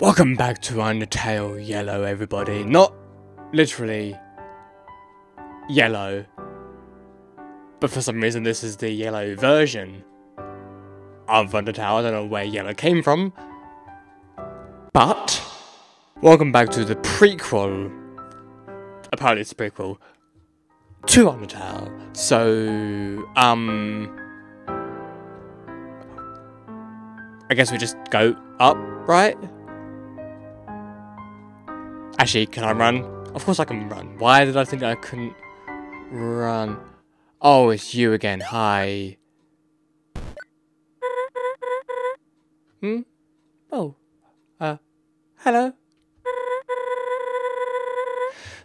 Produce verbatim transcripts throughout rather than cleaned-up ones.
Welcome back to Undertale Yellow, everybody. Not literally yellow, but for some reason this is the yellow version of Undertale. I don't know where yellow came from, but welcome back to the prequel. Apparently it's a prequel to Undertale. So, um... I guess we just go up, right? Actually, can I run? Of course I can run. Why did I think I couldn't run? Oh, it's you again. Hi. Hmm? Oh. Uh, hello?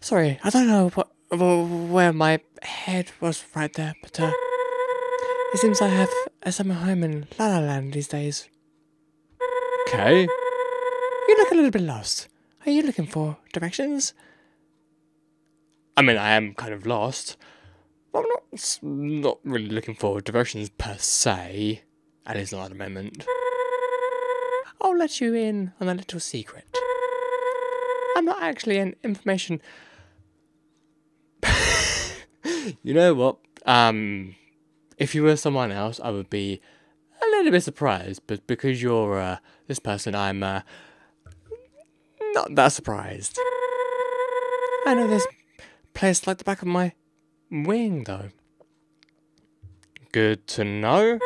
Sorry, I don't know what, where my head was right there, but uh, it seems I have a summer home in La La Land these days. Okay. You look a little bit lost. Are you looking for directions? I mean, I am kind of lost. I'm not, not really looking for directions per se. At least not at the moment. I'll let you in on a little secret. I'm not actually an information... You know what? Um, if you were someone else, I would be a little bit surprised. But because you're uh, this person, I'm... Uh, Not that surprised. I know this place like the back of my wing, though. Good to know.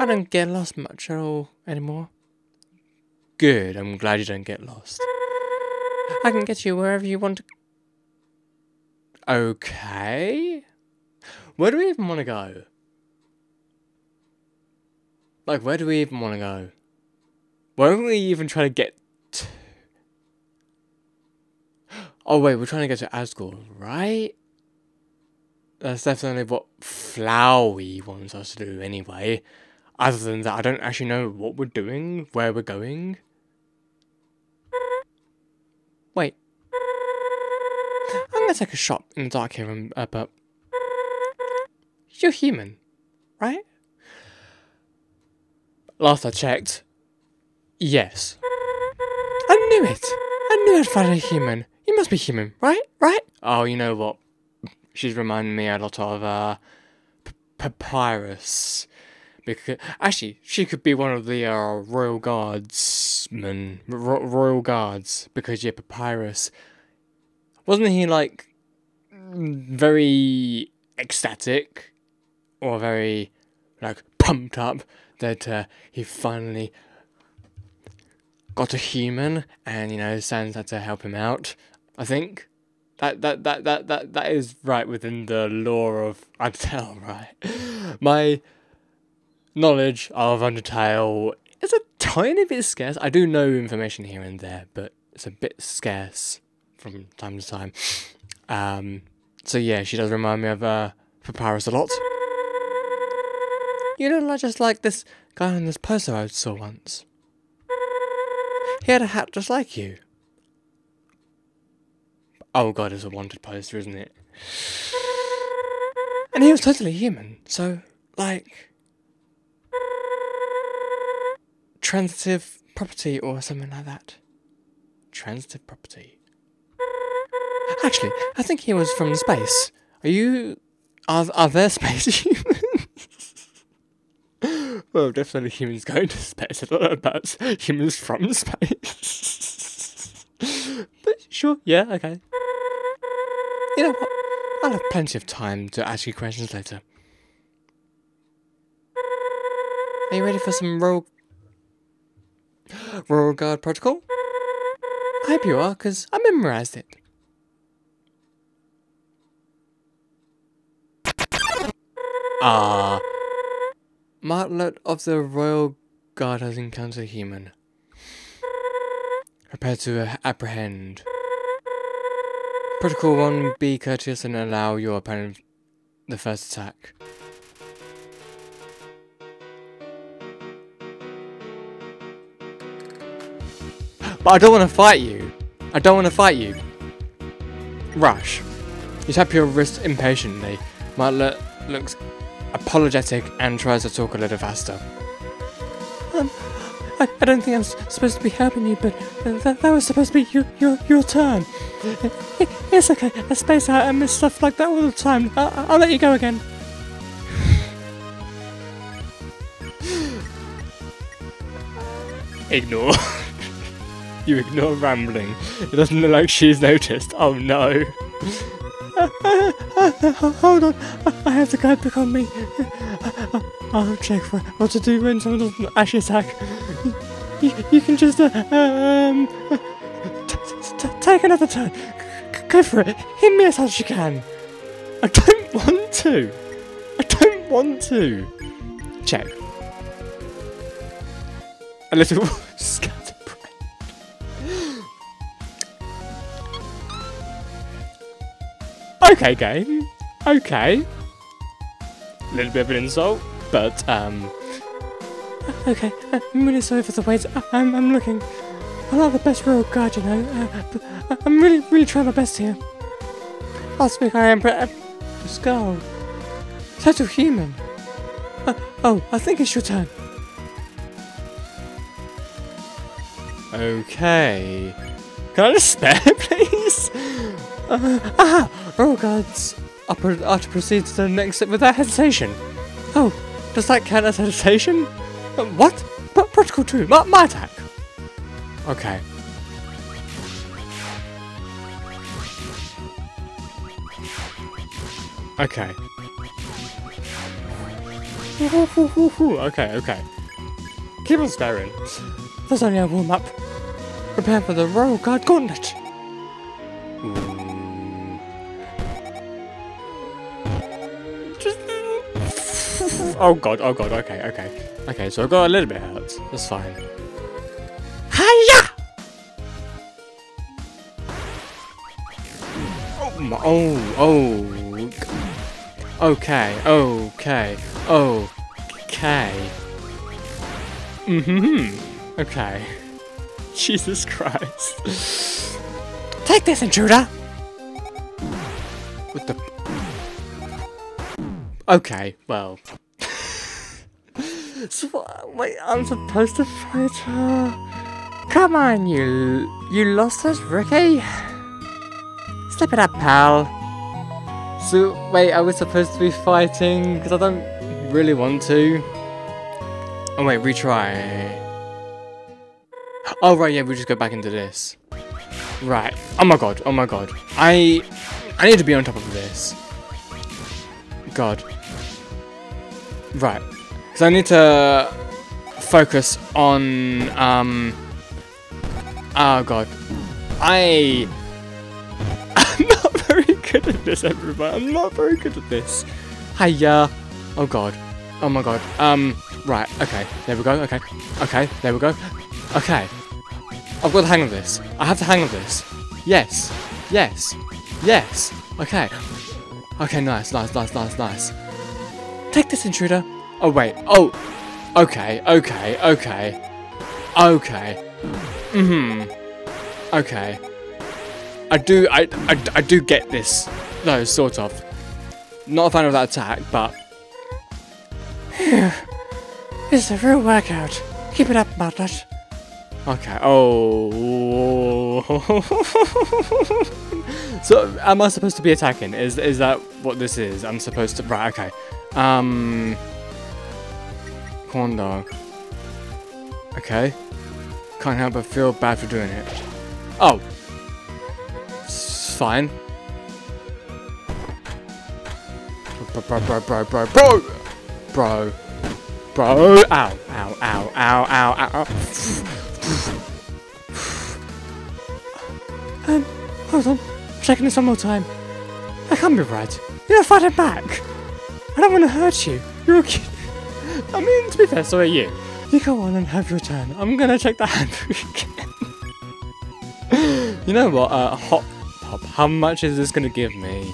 I don't get lost much at all anymore. Good, I'm glad you don't get lost. I can get you wherever you want to... Okay? Where do we even want to go? Like, where do we even want to go? Where are we even trying to get... Oh wait, we're trying to get to Asgore, right? That's definitely what Flowey wants us to do anyway. Other than that, I don't actually know what we're doing, where we're going. Wait. I'm gonna take a shot in the dark here, and, uh, but... You're human, right? Last I checked, yes. I knew it! I knew I'd find a human. You must be human, right? Right? Oh, you know what? She's reminding me a lot of, uh, Papyrus. Because, actually, she could be one of the, uh, royal guardsmen. Ro royal guards. Because, yeah, Papyrus. Wasn't he, like, very ecstatic? Or very, like, pumped up that, uh, he finally... got a human, and you know, Sans had to help him out. I think that that that that that that is right within the lore of Undertale, right? My knowledge of Undertale is a tiny bit scarce. I do know information here and there, but it's a bit scarce from time to time. Um, so yeah, she does remind me of uh, Papyrus a lot. You know, just like this guy on this poster I saw once. He had a hat just like you. Oh god, it's a wanted poster, isn't it? And he was totally human, so, like... Transitive property or something like that. Transitive property. Actually, I think he was from space. Are you... Are, are there space humans? Well, definitely humans going to space. I don't know about humans from space. But sure, yeah, okay. You know what? I'll have plenty of time to ask you questions later. Are you ready for some royal... royal guard protocol? I hope you are, because I memorised it. Ah... Martlet of the Royal Guard has encountered a human. Prepare to apprehend. Protocol one, be courteous and allow your opponent the first attack. But I don't want to fight you. I don't want to fight you. Rush. You tap your wrist impatiently. Martlet looks... apologetic and tries to talk a little faster. Um, I, I don't think I'm supposed to be helping you, but that, that was supposed to be your, your, your turn. It, it's okay, I space out and miss stuff like that all the time. I, I'll let you go again. Ignore. You ignore rambling. It doesn't look like she's noticed. Oh no. Uh, uh, uh, uh, hold on, I have the guidebook on me. Uh, uh, I'll check for what to do when someone doesn't actually attack. You, you can just uh, um, t t take another turn. G go for it. Hit me as hard as you can. I don't want to. I don't want to. Check. A little scatterbrain. Okay, game. Okay. A little bit of an insult, but um. Okay, I'm really sorry for the wait. I'm I'm looking. I'm not the best royal guard, you know. Uh, but I'm really really trying my best here. Last week I am a skull. Total human. Uh, oh, I think it's your turn. Okay. Can I just spare, please? Uh, aha! Royal guards are, pro are to proceed to the next step without hesitation. Oh, does that count as hesitation? Uh, what? P protocol two, my, my attack. Okay. Okay. Okay, okay. Keep on sparing. There's only a warm-up. Prepare for the Royal Guard Gauntlet! Mm. Just... Oh god, oh god, okay, okay. Okay, so I got a little bit hurt. That's fine. Hiya! Oh, my, oh, oh. Okay, okay, okay. Mm-hmm. Okay. Jesus Christ. Take this, intruder! What the... Okay, well... So, wait, I'm supposed to fight her? Come on, you... You lost us, Ricky? Step it up, pal. So, wait, I was supposed to be fighting? Because I don't really want to. Oh, wait, retry. Oh, right, yeah, we just go back into this. Right. Oh, my God. Oh, my God. I... I need to be on top of this. God. Right. Because I need to focus on... Um... Oh, God. I... I'm not very good at this, everyone. I'm not very good at this. Hiya. Oh, God. Oh, my God. Um... Right. Okay. There we go. Okay. Okay. There we go. Okay. I've got the hang of this. I have the hang of this. Yes. Yes. Yes. Okay. Okay, nice, nice, nice, nice, nice. Take this, intruder. Oh, wait. Oh. Okay, okay, okay. Okay. Mm-hmm. Okay. I do, I, I, I do get this. Though, sort of. Not a fan of that attack, but... Phew. This is a real workout. Keep it up, Martlet. Okay, oh... So, am I supposed to be attacking? Is is that what this is? I'm supposed to... Right, okay. Um... Corn dog. Okay. Can't help but feel bad for doing it. Oh! It's fine. Bro, bro, bro, bro, bro, bro! Bro. Bro! Ow, ow, ow, ow, ow, ow, ow. Um, hold on. I'm checking this one more time. I can't be right. You're not fighting back. I don't want to hurt you. You're a kid. I mean, to be fair, so are you. You go on and have your turn. I'm going to check the handbook again. You know what? Uh, hot pop. How much is this going to give me?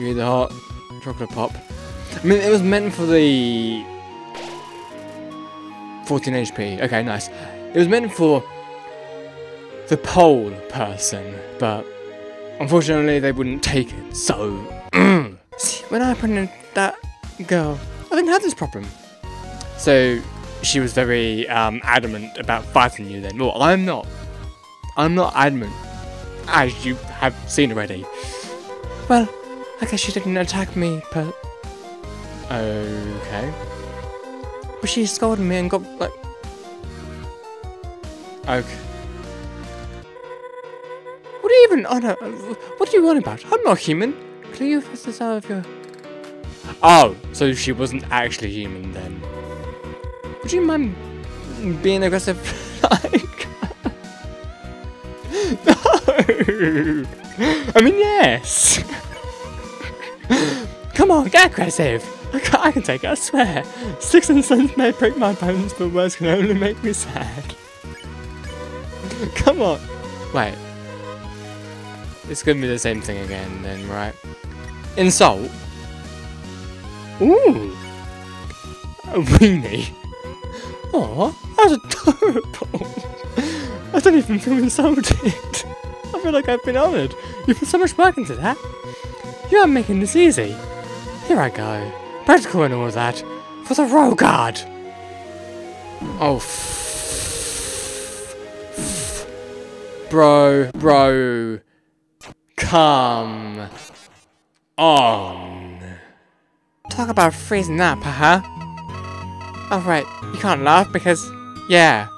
You eat the hot chocolate pop. I mean, it was meant for the... fourteen H P. Okay, nice. It was meant for... the pole person, but unfortunately they wouldn't take it, so... See, when I put in that girl, I didn't have this problem. So, she was very um, adamant about fighting you then. Well, I'm not. I'm not adamant, as you have seen already. Well, I guess she didn't attack me, but... okay. But she scolded me and got, like... okay. What do you even... oh, no, what do you want about? I'm not human. Cleve has this out of your... oh, so she wasn't actually human then. Would you mind being aggressive? Like... no! I mean, yes! Come on, get aggressive! I can, I can take it, I swear! Sticks and stones may break my bones, but words can only make me sad. Come on! Wait. It's gonna be the same thing again then, right? Insult! Ooh! A weenie! Aw, that's adorable! I don't even feel insulted! I feel like I've been honoured! You put so much work into that! You are making this easy! Here I go! Practical and all of that! For the row guard! Oh, f f Bro, bro... come... on... Talk about freezing up, huh? Oh right, you can't laugh because... yeah.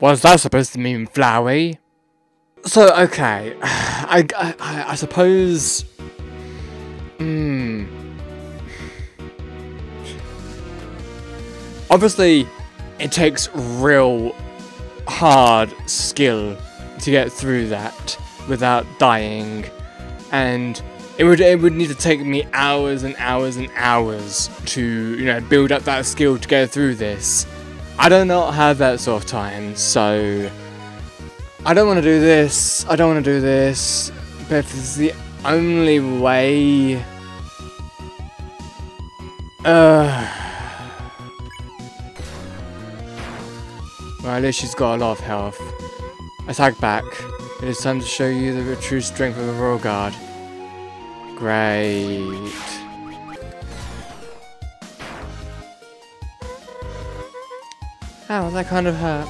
What's that supposed to mean, Flowey? So, okay. I, I, I suppose... Hmm... obviously, it takes real... hard skill to get through that without dying, and it would it would need to take me hours and hours and hours to, you know, build up that skill to go through this. I do not have that sort of time, so I don't want to do this. I don't want to do this, but if it's the only way. Uh. Well, at least she's got a lot of health. Attack back. It is time to show you the true strength of the Royal Guard. Great. Ow, that kind of hurt.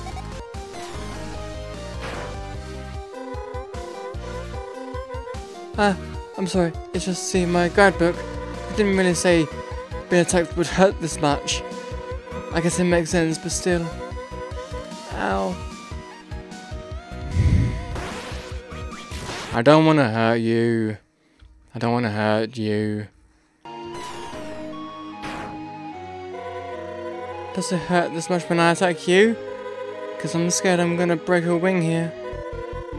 Ah, I'm sorry. It's just seeing my guidebook. I didn't really say being attacked would hurt this much. I guess it makes sense, but still... ow. I don't want to hurt you. I don't want to hurt you. Does it hurt this much when I attack you? Because I'm scared I'm going to break a wing here.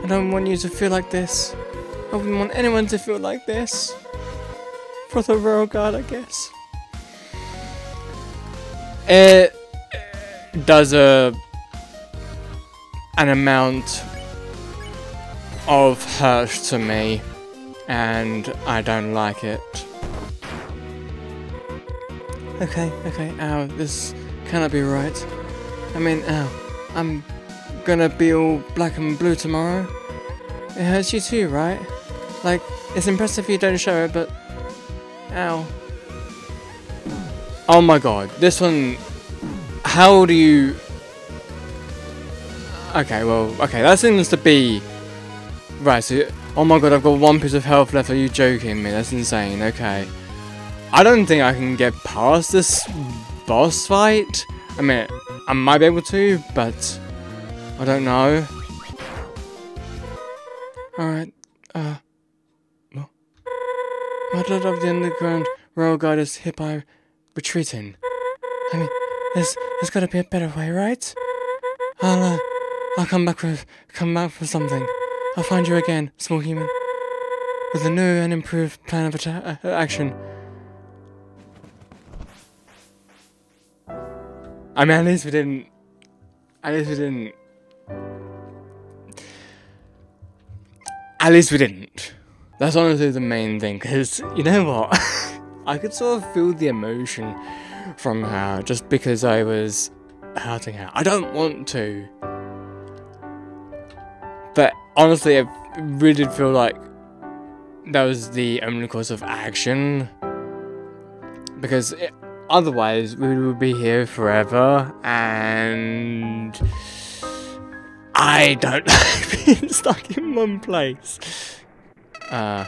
I don't want you to feel like this. I wouldn't want anyone to feel like this. For the Royal Guard, I guess. It does a... an amount of hurt to me, and I don't like it. Okay, okay, ow, this cannot be right. I mean, ow, I'm gonna be all black and blue tomorrow. It hurts you too, right? Like, it's impressive you don't show it, but... ow. Oh my god, this one... how do you... okay, well, okay, that seems to be... right, so... oh my god, I've got one piece of health left, are you joking me? That's insane, okay. I don't think I can get past this boss fight. I mean, I might be able to, but... I don't know. Alright, uh... well... Martlet of the underground royal guard is hit by retreating. I mean, there's, there's gotta be a better way, right? I'll, uh... I'll come back with, come back for something. I'll find you again, small human. With a new and improved plan of atta uh, action. I mean, at least we didn't... At least we didn't... At least we didn't. That's honestly the main thing, because, you know what? I could sort of feel the emotion from her, just because I was hurting her. I don't want to. But honestly, I really did feel like that was the only course of action, because it, otherwise we would be here forever, and I don't like being stuck in one place. Uh,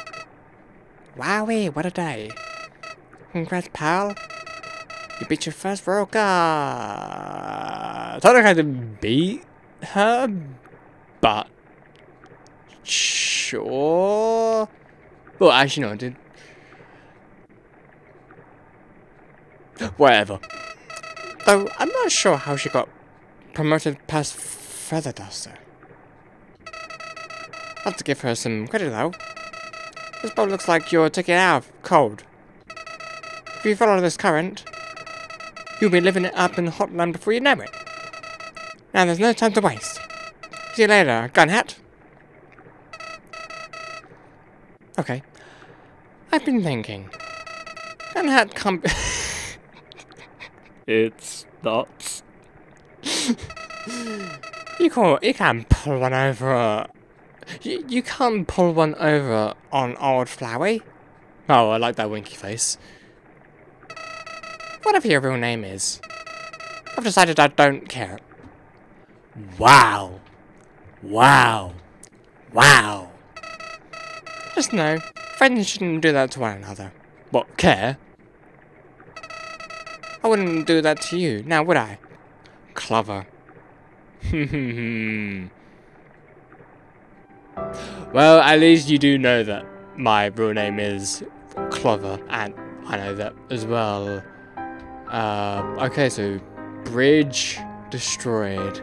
Wowie, what a day. Congrats, pal. You beat your first Roka. I don't know how to beat her, but sure. Well, actually, no, I did. Whatever. Though, I'm not sure how she got promoted past Feather Duster. I have to give her some credit, though. This boat looks like you're taking it out of cold. If you follow this current, you'll be living it up in Hotland before you know it. Now there's no time to waste. See you later, gun hat. Okay. I've been thinking. Gun hat can't be It's nuts. You can't, you can't pull one over. You, you can't pull one over on old Flowey. Oh, I like that winky face. Whatever your real name is, I've decided I don't care. Wow. Wow. Wow. Just know, friends shouldn't do that to one another. What, care? I wouldn't do that to you, now would I? Clover. Hmm. Well, at least you do know that my real name is Clover, and I know that as well. Uh, okay, so bridge destroyed.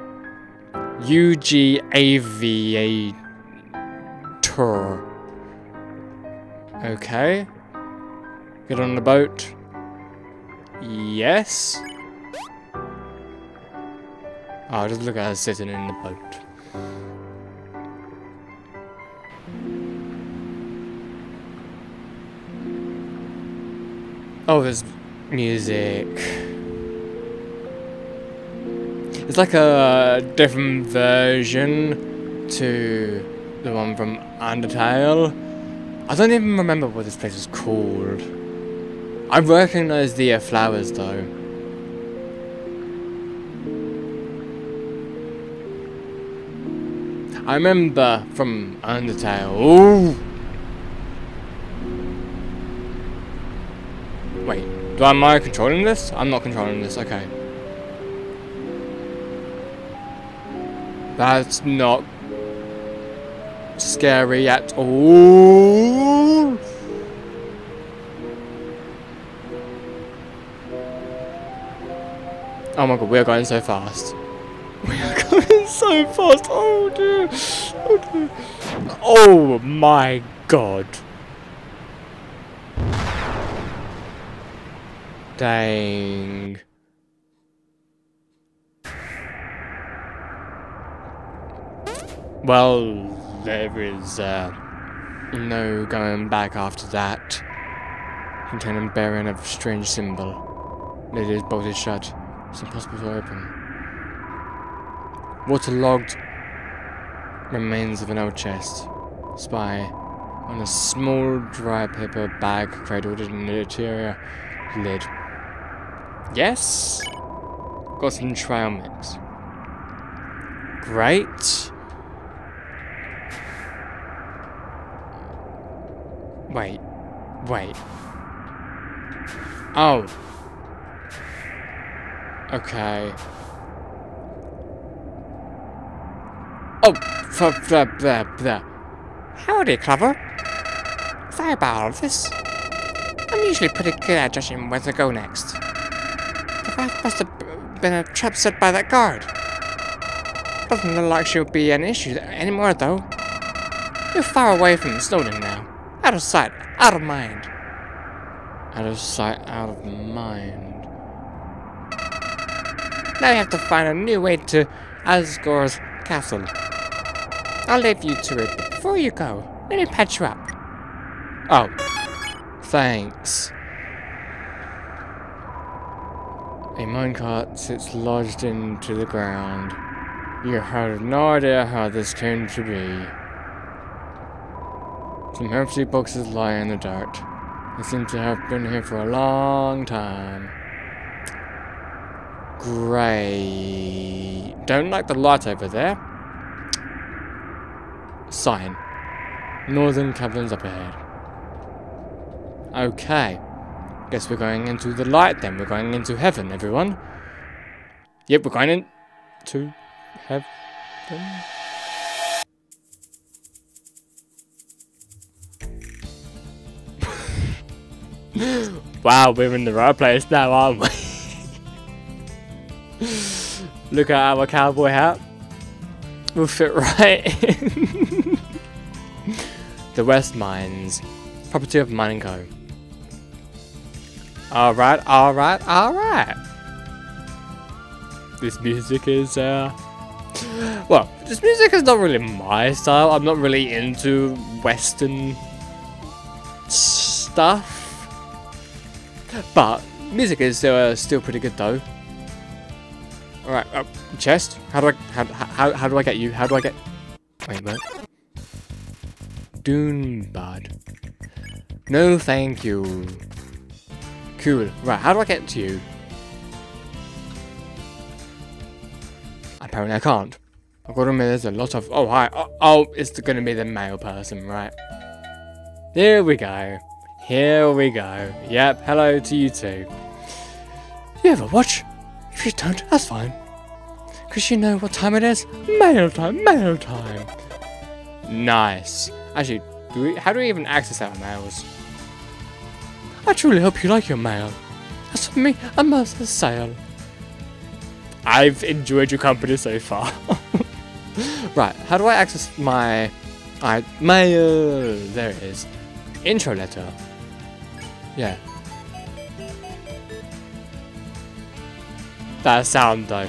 U G Aviator. Okay. Get on the boat. Yes. Oh, just look at her sitting in the boat. Oh, there's music. It's like a different version to the one from Undertale. I don't even remember what this place was called. I recognize the uh, flowers though. I remember from Undertale. Ooh. Wait, do I, am I controlling this? I'm not controlling this. Okay. That's not scary at all. Oh my god, we are going so fast. We are going so fast. Oh dear. Oh dear. Oh my god. Dang. Well, there is uh, no going back after that. Containing bearing of strange symbol. It is bolted shut. It's impossible to open. Waterlogged remains of an old chest. Spy on a small dry paper bag cradled in an interior lid. Yes? Got some trail mix. Great. Wait. Wait. Oh. Okay. Oh, blah, blah, blah, blah. Howdy, Clover. Sorry about all of this. I'm usually pretty good at judging where to go next. The raft must have been a trap set by that guard. Doesn't look like she'll be an issue anymore, though. You're far away from Snowdin now. Out of sight, out of mind. Out of sight, out of mind. Now you have to find a new way to Asgore's castle. I'll leave you to it, but before you go, let me patch you up. Oh, thanks. A minecart sits lodged into the ground. You have no idea how this came to be. Some empty boxes lie in the dirt. They seem to have been here for a long time. Great. Don't like the light over there. Sign. Northern caverns up ahead. Okay. Guess we're going into the light then. We're going into heaven, everyone. Yep, we're going into heaven. Wow, we're in the right place now, aren't we? Look at our cowboy hat. We'll fit right in. The West Mines. Property of Mining Co. Alright, alright, alright. This music is, uh... well, this music is not really my style. I'm not really into Western stuff. But music is uh, still pretty good though. All right, uh, chest. How do I how, how how do I get you? How do I get? Wait a minute. Doonbud. No, thank you. Cool. Right, how do I get to you? Apparently, I can't. I've got to admit, there's a lot of. Oh hi. Oh, oh it's going to be the male person, right? There we go. Here we go. Yep, hello to you too. You have a watch? If you don't, that's fine. Because you know what time it is? Mail time, mail time. Nice. Actually, do we, how do we even access our mails? I truly hope you like your mail. As for me, I must sail. I've enjoyed your company so far. Right, how do I access my... I, mail. There it is. Intro letter. Yeah. That sound though.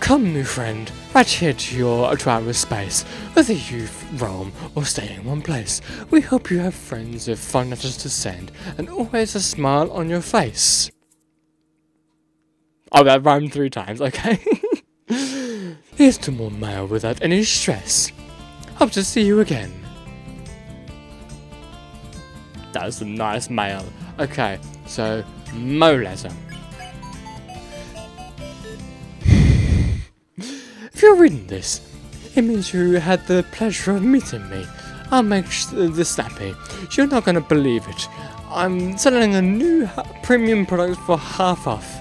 Come, new friend, right here to your travel space. Whether you roam or stay in one place, we hope you have friends with fun letters to send and always a smile on your face. Oh, that rhymed three times, okay. Here's to more mail without any stress. Hope to see you again. That is some nice mail. Okay, so Mo letter. If you're reading this, it means you had the pleasure of meeting me. I'll make this snappy. You're not going to believe it. I'm selling a new premium product for half off.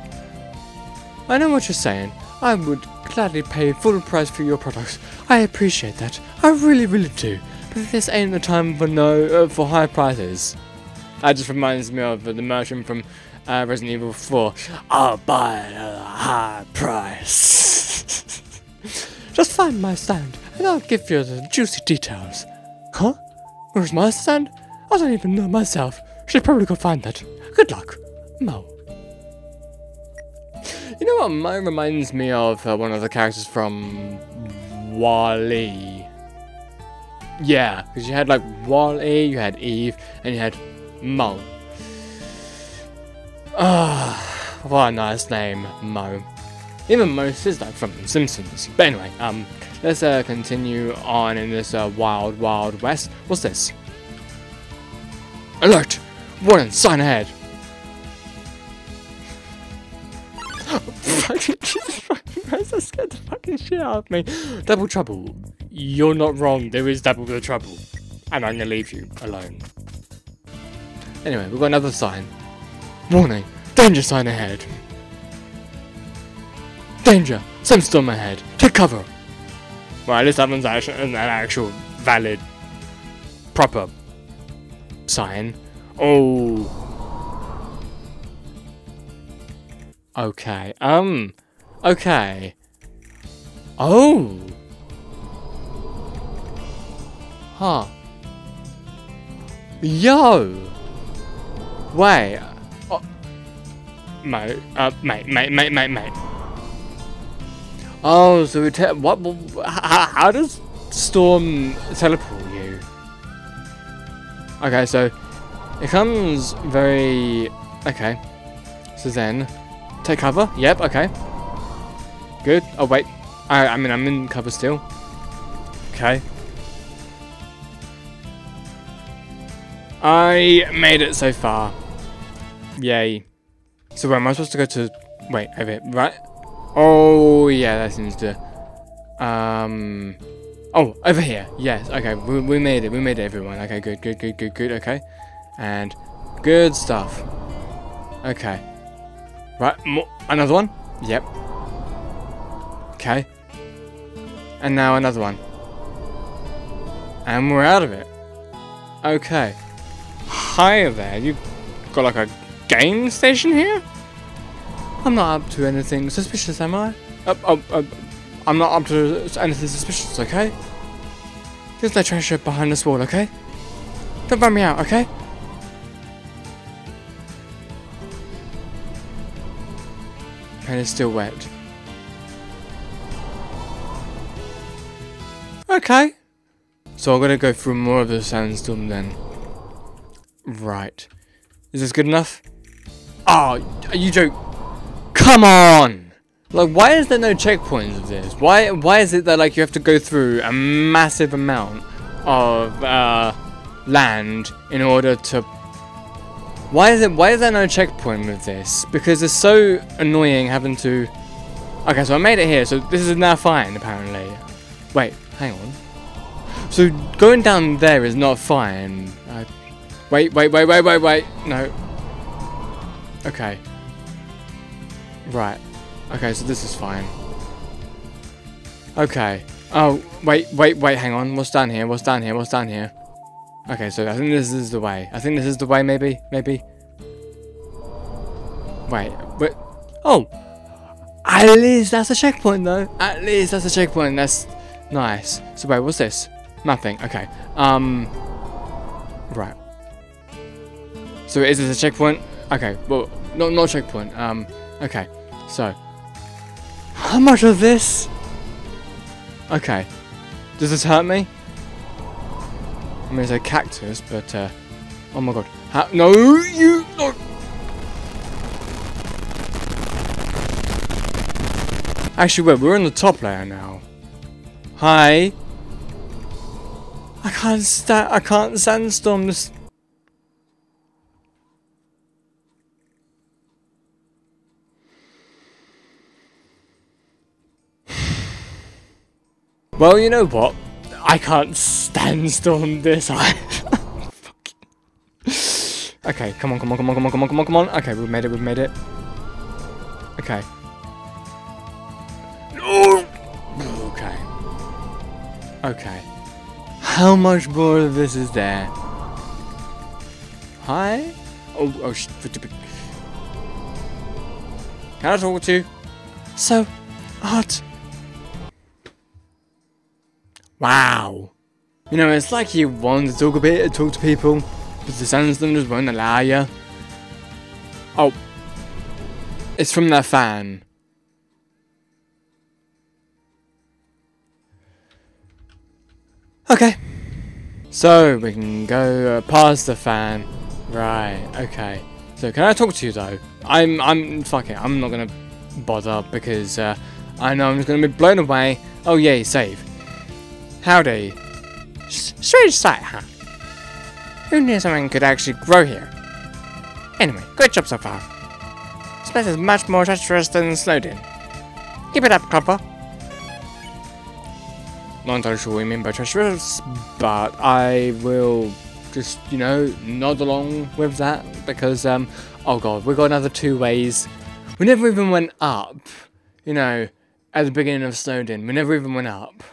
I know what you're saying. I would gladly pay full price for your products. I appreciate that. I really, really do. But this ain't the time for no uh, for high prices. That just reminds me of the merchant from uh, Resident Evil four. I'll buy it at a high price. Just find my stand and I'll give you the juicy details. Huh? Where's my stand? I don't even know myself. Should probably go find that. Good luck, Mo. You know what? Mo reminds me of uh, one of the characters from WALL-E. Yeah, because you had like WALL-E, you had Eve, and you had Mo. Ah, oh, what a nice name, Mo. Even Mo is like from The Simpsons. But anyway, um, let's uh, continue on in this uh, wild, wild west. What's this? Alert! Warning! Sign ahead! Oh, fucking Jesus Christ, that scared the fucking shit out of me. Double trouble. You're not wrong, there is double the trouble. And I'm gonna leave you alone. Anyway, we've got another sign. Warning, danger sign ahead. Danger, sandstorm ahead, take cover. Well, at least that one's an actual valid, proper sign. Oh. Okay, um, okay. Oh. Huh. Yo! Wait. Oh. Mate, uh, mate, mate, mate, mate, mate. Oh, so we te- what? How, how does Storm teleport you? Okay, so it comes very... Okay. So then, take cover. Yep, okay. Good. Oh, wait. I, I mean, I'm in cover still. Okay. I made it so far. Yay. So where am I supposed to go to? Wait, over here, right? Oh, yeah, that seems to... Um... Oh, over here. Yes, okay, we, we made it. We made it, everyone. Okay, good, good, good, good, good, okay. And good stuff. Okay. Right, more, another one? Yep. Okay. And now another one. And we're out of it. Okay. Hi there, you've got like a game station here? I'm not up to anything suspicious, am I? Oh, oh, oh, I'm not up to anything suspicious, okay? There's no treasure behind this wall, okay? Don't run me out, okay? And it's still wet. Okay. So I'm gonna go through more of the sandstorm then. Right. Is this good enough? Oh, you joke. Come on! Like, why is there no checkpoints of this? Why why is it that, like, you have to go through a massive amount of uh, land in order to... Why is it? Why is there no checkpoint with this? Because it's so annoying having to... Okay, so I made it here, so this is now fine, apparently. Wait, hang on. So going down there is not fine. I... Wait, wait, wait, wait, wait, wait. No. Okay. Right. Okay, so this is fine. Okay. Oh, wait, wait, wait, hang on. What's down here? What's down here? What's down here? Okay, so I think this is the way. I think this is the way, maybe? Maybe? Wait, wait. Oh! At least that's a checkpoint, though. At least that's a checkpoint. That's nice. So, wait, what's this? Nothing. Okay. Um... Right. So, is this a checkpoint? Okay, well, not, not a checkpoint. Um... Okay, so how much of this? Okay, does this hurt me? I mean, it's a cactus, but uh, oh my god! How? No, you no. Actually, wait, we're in the top layer now. Hi. I can't stand. I can't sandstorm this. Well, you know what? I can't sandstorm this. Okay, come on, come on, come on, come on, come on, come on, come on. Okay, we've made it, we've made it. Okay. No. Okay. Okay. How much more of this is there? Hi. Oh, oh. Sh Can I talk to you? So hot. Wow. You know, it's like you want to talk a bit, talk to people, but the sandstorm just won't allow you. Oh. It's from that fan. Okay. So, we can go uh, past the fan. Right, okay. So, can I talk to you, though? I'm, I'm, fuck it, I'm not gonna bother, because uh, I know I'm just gonna be blown away. Oh, yay, save. Howdy. Strange sight, huh? Who knew something could actually grow here? Anyway, good job so far. This place is much more treacherous than Snowdin. Keep it up, Clover. Not entirely sure what you mean by treacherous, but I will just, you know, nod along with that because, um, oh god, we got another two ways. We never even went up, you know, at the beginning of Snowdin. We never even went up.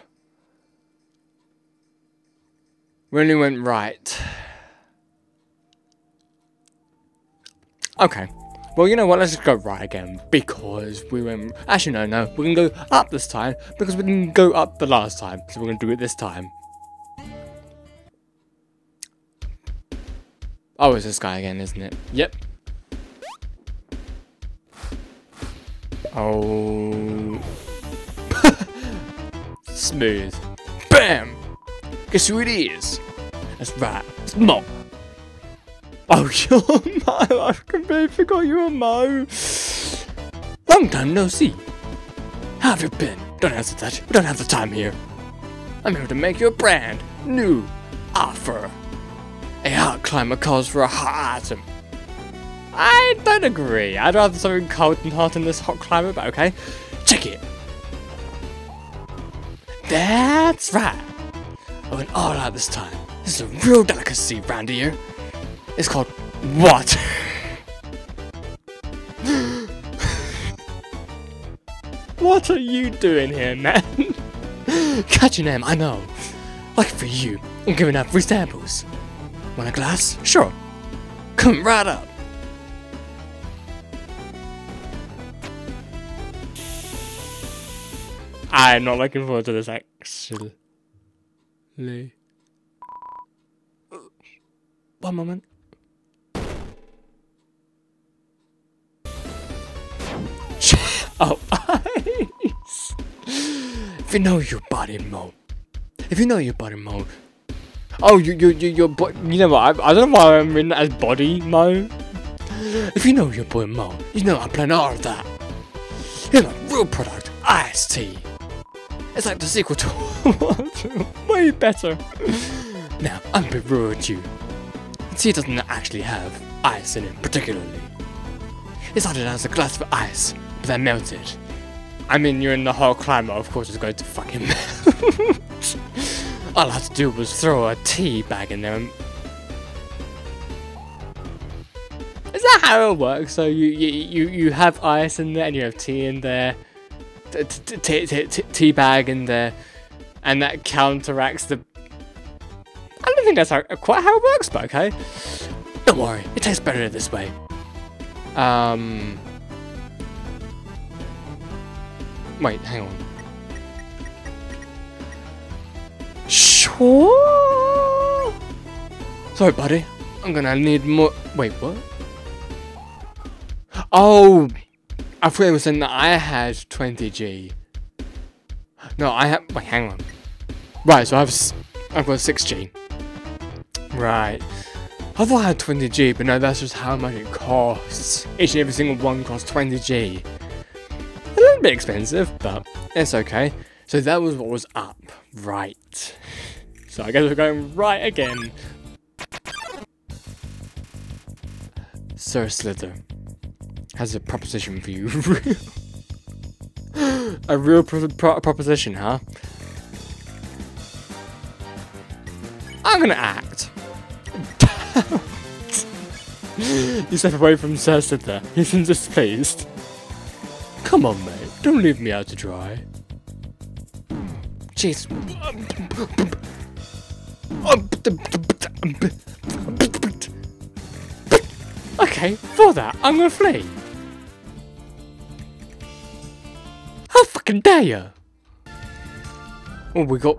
We only went right. Okay. Well, you know what? Let's just go right again. Because we went... Actually, no, no. We can go up this time. Because we didn't go up the last time. So we're going to do it this time. Oh, it's this guy again, isn't it? Yep. Oh. Smooth. Bam! Guess who it is? That's right, it's Mo. Oh, you're Mo. I completely forgot you were Mo. Long time no see. How have you been? Don't answer that. We don't have the time here. I'm here to make you a brand new offer. A hot climber calls for a hot item. I don't agree. I'd rather something cold and hot in this hot climate, but okay. Check it. That's right. I went all out this time. This is a real delicacy round here. It's called what? What are you doing here, man? Catch your name, I know. Like for you, I'm giving out free samples. Want a glass? Sure. Come right up. I'm not looking forward to this, actually. One moment. Oh, eyes! If you know your body, Mo. If you know your body, Mo. Oh, you, you, you, your boy. You know what? I, I don't know why I'm in as body, Mo. If you know your boy, Mo, you know I'm playing all of that. You're my real product, iced tea. It's like the sequel to way better. Now, I'm gonna be real with you. Tea doesn't actually have ice in it, particularly. It started as a glass of ice, but that melted. I mean, you're in the whole climate, of course it's going to fucking melt. All I had to do was throw a tea bag in there. And... is that how it works? So you you, you you have ice in there, and you have tea in there. Tea bag in there, and that counteracts the... I don't think that's how, quite how it works, but okay. Don't worry, it tastes better this way. Um... Wait, hang on. Sure? Sorry, buddy. I'm gonna need more... Wait, what? Oh! I thought it was saying that I had twenty G. No, I have... Wait, hang on. Right, so I have... S I've got six G. Right. I thought I had twenty G, but no, that's just how much it costs. Each and every single one costs twenty G. A little bit expensive, but it's okay. So that was what was up. Right. So I guess we're going right again. Sir Slither has a proposition for you. A real pro pro proposition, huh? I'm gonna act. You step away from Sir Slither. He seems displeased. Come on, mate. Don't leave me out to dry. Jeez. Okay, for that, I'm gonna flee. How fucking dare you? Oh, we got...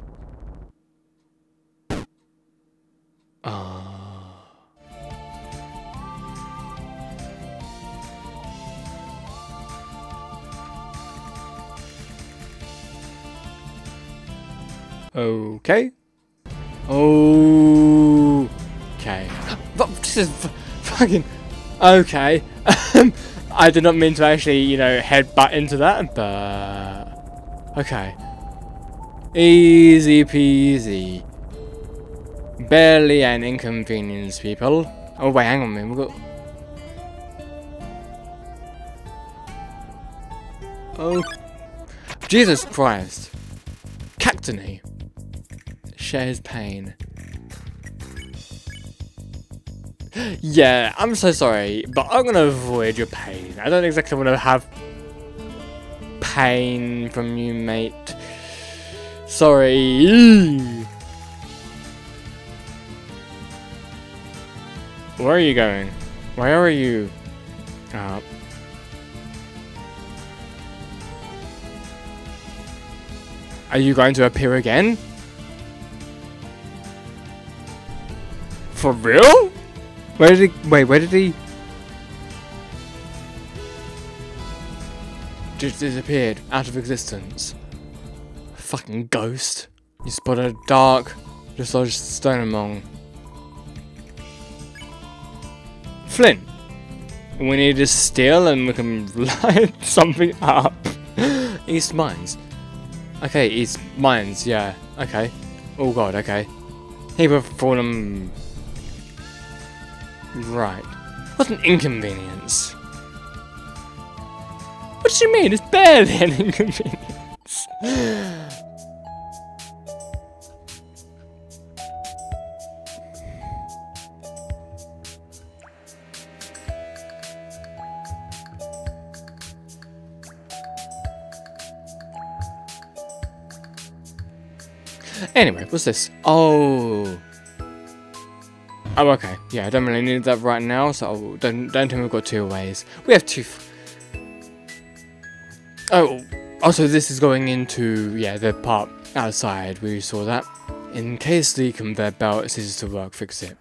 Uh... Okay. Oh. Okay. This is fucking... Okay, um, I did not mean to actually, you know, headbutt into that, but... Okay. Easy peasy. Barely an inconvenience, people. Oh, wait, hang on, man, we've got... Oh... Jesus Christ. Cactony. Shares pain. Yeah, I'm so sorry, but I'm gonna avoid your pain. I don't exactly want to have pain from you, mate. Sorry. Where are you going? Where are you? Uh, are you going to appear again? For real? Where did he... Wait, where did he... Just disappeared out of existence. Fucking ghost. You spotted a dark, dislodged stone among. Flint. We need to steal and we can light something up. East Mines. Okay, East Mines, yeah. Okay. Oh god, okay. Heap of fallen... Right. What an inconvenience. What do you mean? It's better than inconvenience. Anyway, what's this? Oh. Oh, okay. Yeah, I don't really need that right now, so I don't, don't think we've got two ways. We have two... F oh, also this is going into, yeah, the part outside where you saw that. In case the conveyor belt ceases to work, fix it.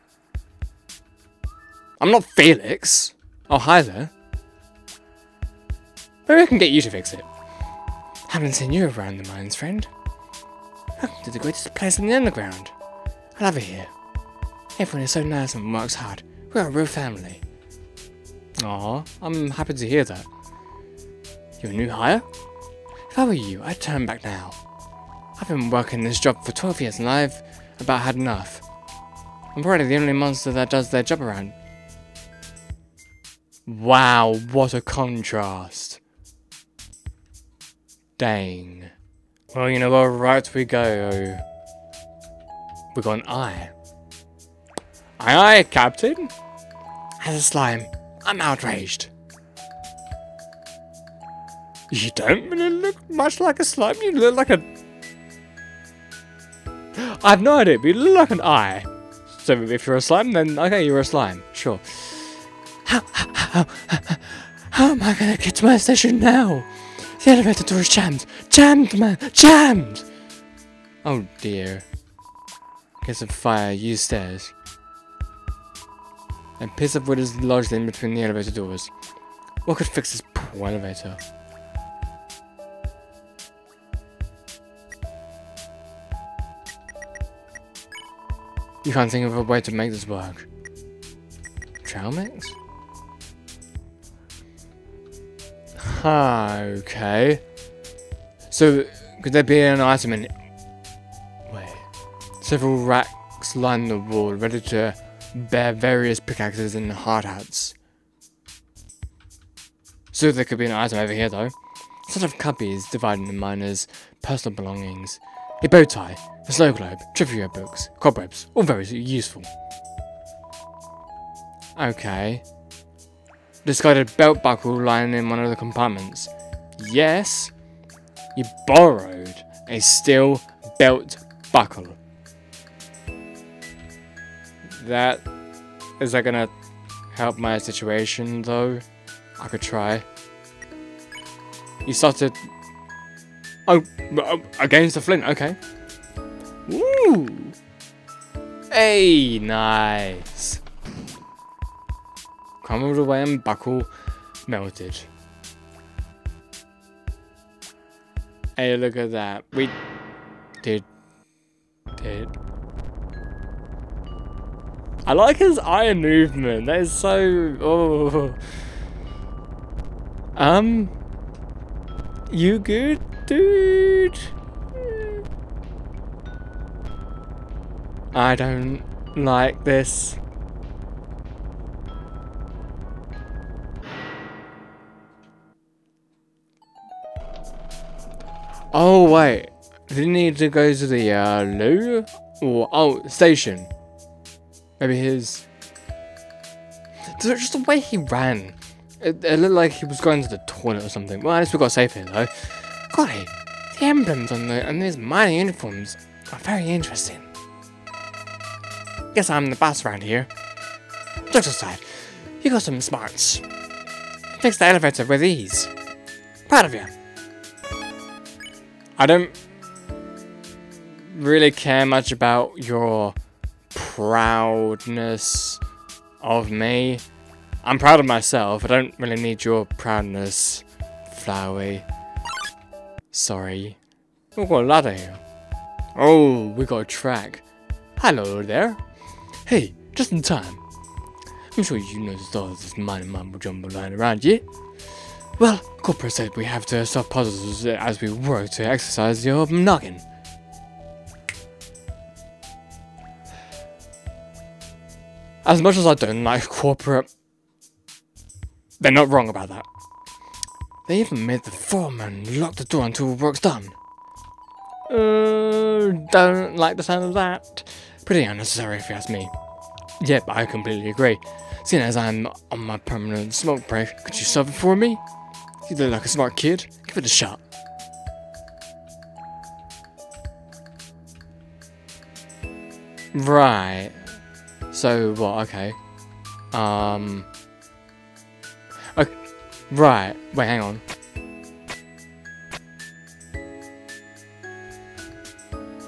I'm not Felix. Oh, hi there. Maybe I can get you to fix it. Haven't seen you around the mines, friend. Welcome to the greatest place in the underground. I love it here. Everyone is so nice and works hard. We are a real family. Aw, I'm happy to hear that. You're a new hire? If I were you, I'd turn back now. I've been working this job for twelve years and I've about had enough. I'm probably the only monster that does their job around. Wow, what a contrast. Dang. Well, you know what, right we go. We got an eye. Aye aye, Captain! As a slime, I'm outraged. You don't really look much like a slime, you look like a... I've no idea, but you look like an eye. So if you're a slime, then okay, you're a slime, sure. How, how, how, how am I gonna get to my station now? The elevator door is jammed! Jammed, man! Jammed! Oh dear. Guess I'd fire you stairs. A piece of wood is lodged in between the elevator doors. What could fix this poor elevator? You can't think of a way to make this work. Trail mix? Ah, okay. So, could there be an item in it? Wait. Several racks line the wall, ready to bear various pickaxes and hard hats. So there could be an item over here though. A set of cubbies divided into miners' personal belongings. A bow tie, a snow globe, trivia books, cobwebs, all very useful. Okay. Discarded belt buckle lying in one of the compartments. Yes, you borrowed a steel belt buckle. That is that gonna help my situation though? I could try. You started oh, oh against the flint, okay. Woo! Hey, nice. Crumbled away and buckle melted. Hey, look at that. We did it. I like his eye movement. That is so. Oh. Um. You good, dude? I don't like this. Oh wait, we need to go to the uh, loo or oh station. Maybe his... Just the way he ran. It, it looked like he was going to the toilet or something. Well, at least we got safe here, though. Golly, the emblems on, the, on these mining uniforms are very interesting. Guess I'm the boss around here. Jokes aside, you got some smarts. Fix the elevator with ease. Proud of you. I don't really care much about your... proudness of me. I'm proud of myself. I don't really need your proudness, Flowey. Sorry. We've got a ladder here. Oh, we got a track. Hello there. Hey, just in time. I'm sure you noticed all this mine and mumble jumble lying around, yeah? Well, Corporate said we have to solve puzzles as we work to exercise your noggin. I As much as I don't like corporate, they're not wrong about that. They even made the foreman lock the door until work's done. Uh, don't like the sound of that. Pretty unnecessary if you ask me. Yep, I completely agree. Seeing as I'm on my permanent smoke break, could you solve it for me? You look like a smart kid. Give it a shot. Right. So, what? Okay. Um... Okay. Right. Wait, hang on.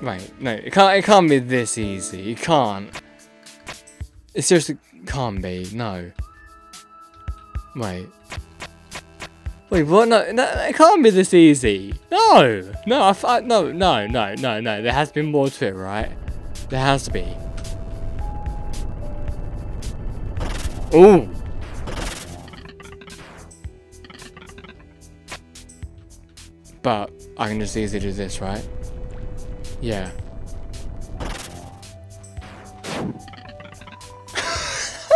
Right. No, it can't, it can't be this easy. It can't. It seriously can't be. No. Wait. Wait, what? No, no, it can't be this easy. No! No, I, I, no, no, no, no, no. There has been more to it, right? There has to be. Ooh! But I can just easily do this, right? Yeah. I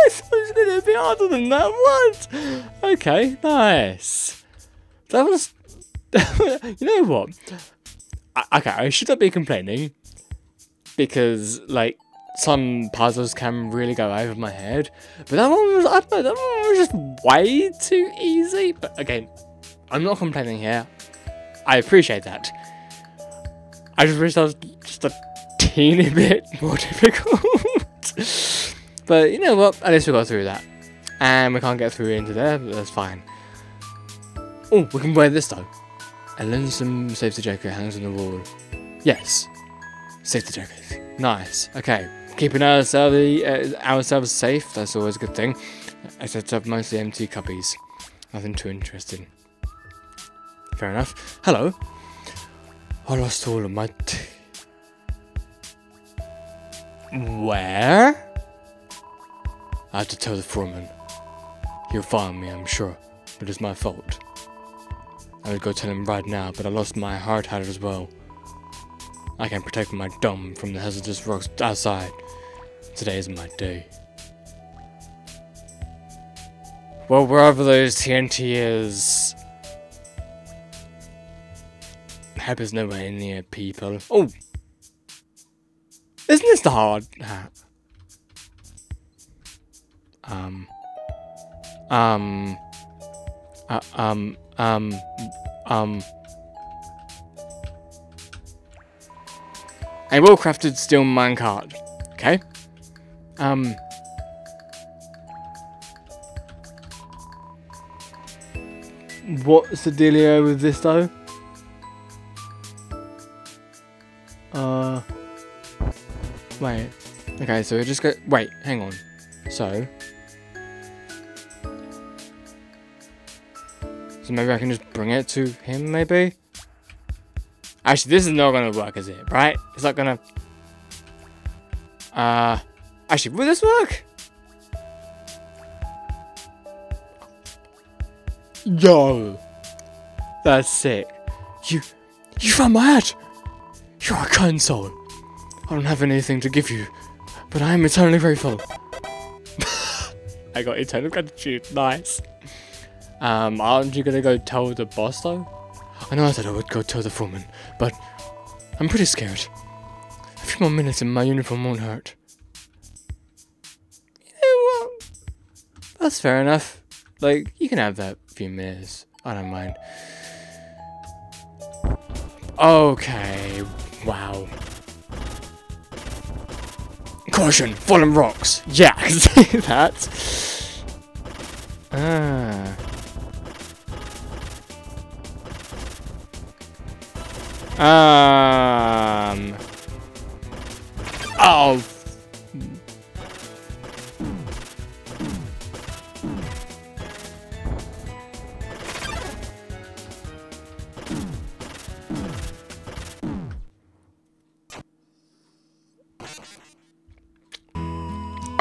thought it was going to be harder than that. What? Okay, nice. That was... You know what? I, okay, I shouldn't be complaining. Because, like, some puzzles can really go over my head. But that one was, I don't know, that one was just way too easy. But again, I'm not complaining here. I appreciate that. I just wish that was just a teeny bit more difficult. But you know what? At least we got through that. And we can't get through into there, but that's fine. Oh, we can wear this though. And learn some safety jacket hangs on the wall. Yes. Safety jacket. Nice. Okay. Keeping ourselves, uh, ourselves safe. That's always a good thing. I set up mostly empty cubbies. Nothing too interesting. Fair enough. Hello. I lost all of my t- Where? I have to tell the foreman. He'll fire me, I'm sure. But it's my fault. I would go tell him right now, but I lost my hard hat as well. I can protect my dome from the hazardous rocks outside. Today is my day. Well, wherever those T N T is... Help is nowhere near, people. Oh! Isn't this the hard hat? Um... Um... Uh, um... Um... Um... A well-crafted steel minecart. Okay. Um. What's the dealio with this though? Uh. Wait. Okay, so we just go. Wait, hang on. So. So maybe I can just bring it to him, maybe? Actually, this is not going to work, is it? Right? It's not going to... Uh... Actually, will this work? Yo! That's sick. You... You found my hat! You're a kind soul. I don't have anything to give you, but I am eternally grateful. I got eternal gratitude. Nice. Um, aren't you going to go tell the boss, though? I know I said I would go tell the foreman, but I'm pretty scared. A few more minutes and my uniform won't hurt. You know what? That's fair enough. Like, you can have that few minutes. I don't mind. Okay. Wow. Caution! Fallen rocks! Yeah, I can see that. Ah... Um. Oh.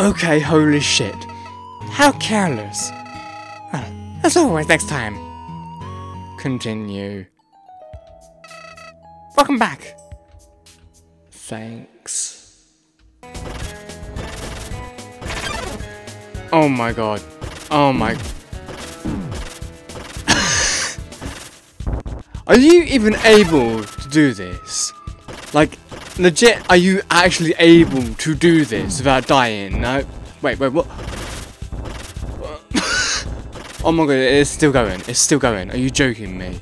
Okay, holy shit. How careless. Well, as always, next time. Continue. Welcome back! Thanks. Oh my god. Oh my... Are you even able to do this? Like, legit, are you actually able to do this without dying? No? Wait, wait, what? Oh my god, it's still going. It's still going. Are you joking me?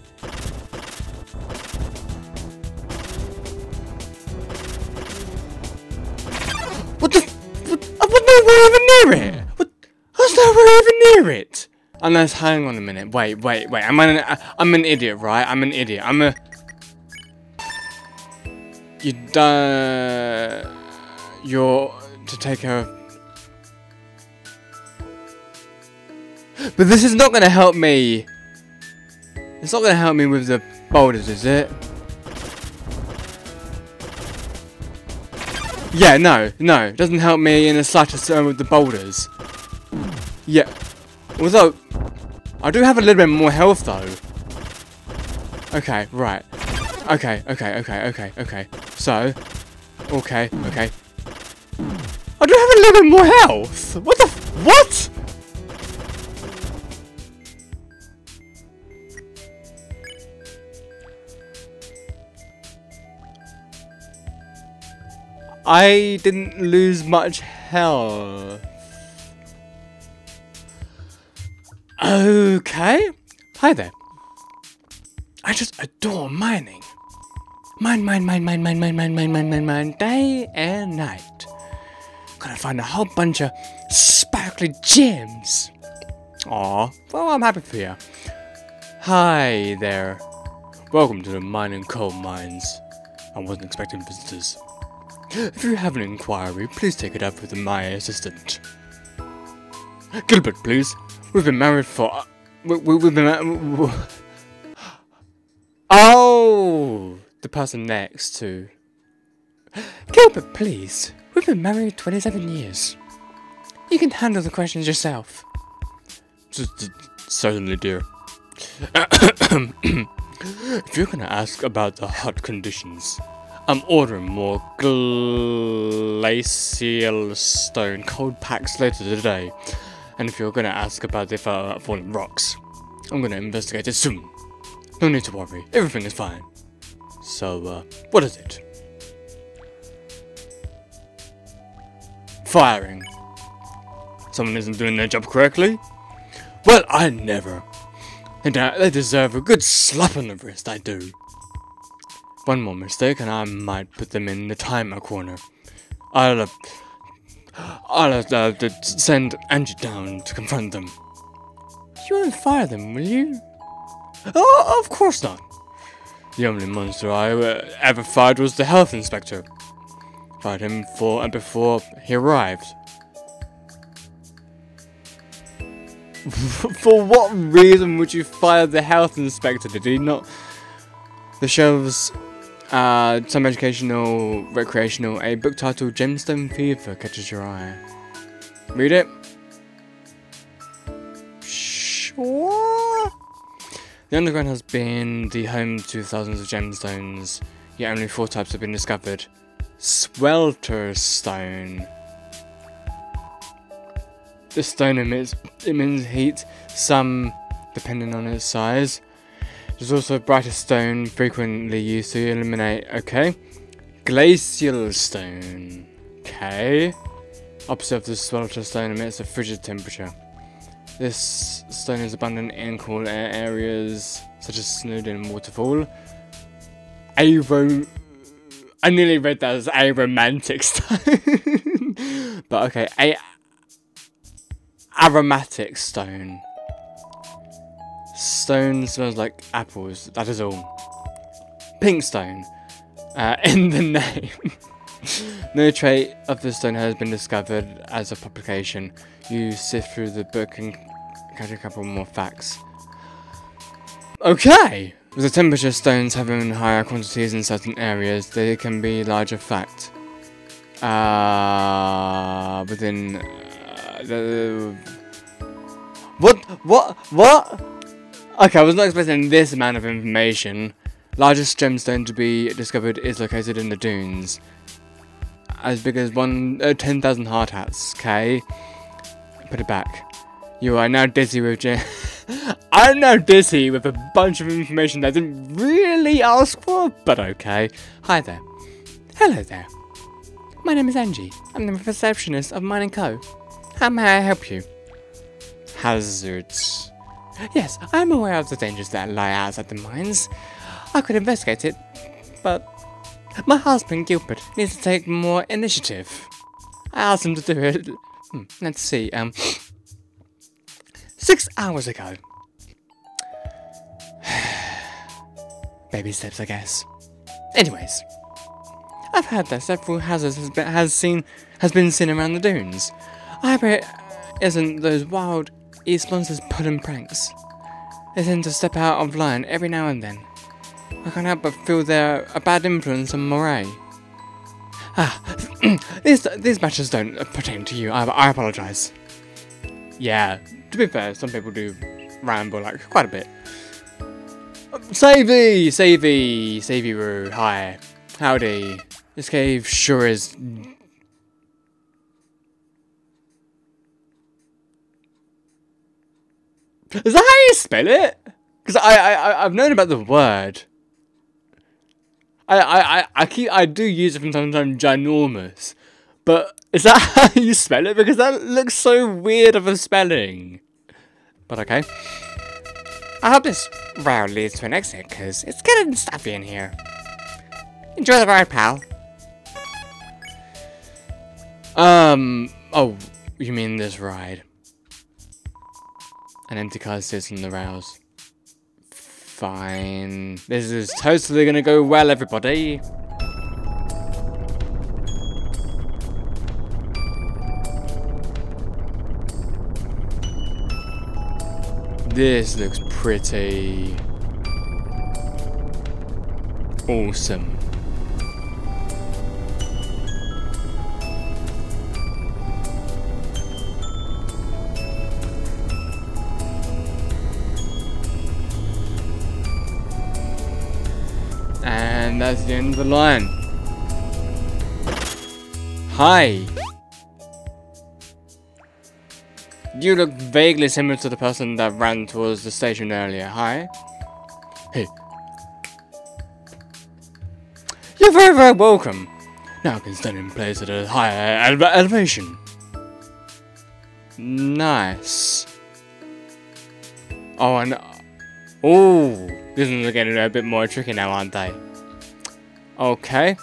What the? What, I was nowhere even near it. What? I was nowhere even near it. Unless, hang on a minute. Wait, wait, wait. I'm an, I'm an idiot, right? I'm an idiot. I'm a. You done? You're to take care of. But this is not going to help me. It's not going to help me with the boulders, is it? Yeah, no, no. It doesn't help me in the slightest term with the boulders. Yeah. Although, I do have a little bit more health, though. Okay, right. Okay, okay, okay, okay, okay. So, okay, okay. I do have a little bit more health! What the f- What?! I didn't lose much health. Okay. Hi there. I just adore mining. Mine, mine, mine, mine, mine, mine, mine, mine, mine, mine, mine, day and night. Gotta find a whole bunch of sparkly gems. Aw, well, I'm happy for you. Hi there. Welcome to the Mining Co mines. I wasn't expecting visitors. If you have an inquiry, please take it up with my assistant. Gilbert, please. We've been married for... Uh, we, we, we've been ma Oh! The person next to... Gilbert, please. We've been married twenty-seven years. You can handle the questions yourself. Certainly, dear. If you're gonna ask about the hot conditions... I'm ordering more glacial stone cold packs later today. And if you're going to ask about the uh, fallen rocks, I'm going to investigate it soon. No need to worry, everything is fine. So, uh, what is it? Firing. Someone isn't doing their job correctly? Well, I never. And uh, they deserve a good slap on the wrist, I do. One more mistake and I might put them in the timer corner. I'll, uh, I'll uh, send Angie down to confront them. You won't fire them, will you? Oh, of course not. The only monster I uh, ever fired was the health inspector. Fired him for and before he arrived. For what reason would you fire the health inspector? Did he not? The shelves... Uh, some educational, recreational, a book titled Gemstone Fever catches your eye. Read it? Sure? The underground has been the home to thousands of gemstones, yet only four types have been discovered. Swelter stone. This stone emits immense heat, some depending on its size. There's also brighter stone frequently used to illuminate, okay. Glacial stone, okay. Opposite of the swelter stone emits a frigid temperature. This stone is abundant in cool air areas such as Snowdin and Waterfall. Aro... I nearly read that as aromantic stone. But okay, a... aromatic stone. Stone smells like apples, that is all. Pink stone, uh, in the name. No trait of this stone has been discovered as of publication. You sift through the book and catch a couple more facts. Okay! With the temperature stones having higher quantities in certain areas, they can be larger fact. Uh, within... Uh, the, what? What? What? Okay, I was not expecting this amount of information. Largest gemstone to be discovered is located in the dunes. As big as one, uh, ten thousand hard hats, okay? Put it back. You are now dizzy with J. I'm now dizzy with a bunch of information that I didn't really ask for, but okay. Hi there. Hello there. My name is Angie. I'm the receptionist of Mining Co. How may I help you? Hazards. Yes, I'm aware of the dangers that lie outside the mines. I could investigate it, but my husband, Gilbert, needs to take more initiative. I asked him to do it. Hmm, let's see, um... Six hours ago. Baby steps, I guess. Anyways. I've heard that several hazards has been, has seen, has been seen around the dunes. I hope it isn't those wild East monsters pulling pranks. They tend to step out of line every now and then. I can't help but feel they're a bad influence on Moray. Ah, these, these matches don't pertain to you, I, I apologise. Yeah, to be fair, some people do ramble like quite a bit. Savey, Savey, Savey-roo, hi, howdy. This cave sure is... Is that how you spell it? Because I, I, I've known about the word. I, I, I keep, I do use it from time to time, ginormous. But is that how you spell it? Because that looks so weird of a spelling. But okay. I hope this route leads to an exit, because it's getting stuffy in here. Enjoy the ride, pal. Um, oh, you mean this ride. An empty car sits on the rails. Fine. This is totally gonna go well, everybody. This looks pretty awesome. And that's the end of the line. Hi. You look vaguely similar to the person that ran towards the station earlier. Hi. Hey. You're very, very welcome. Now I can stand in place at a higher ele elevation. Nice. Oh, and... Oh, this is getting a bit more tricky now, aren't they? Okay.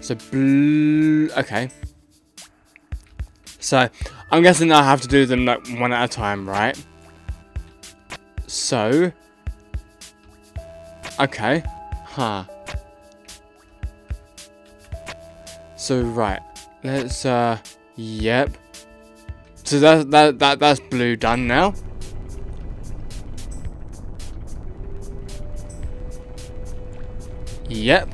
So, blue... Okay. So, I'm guessing I have to do them, like, one at a time, right? So... Okay. Huh. So, right. Let's, uh... Yep. So, that, that, that, that's blue done now. Yep.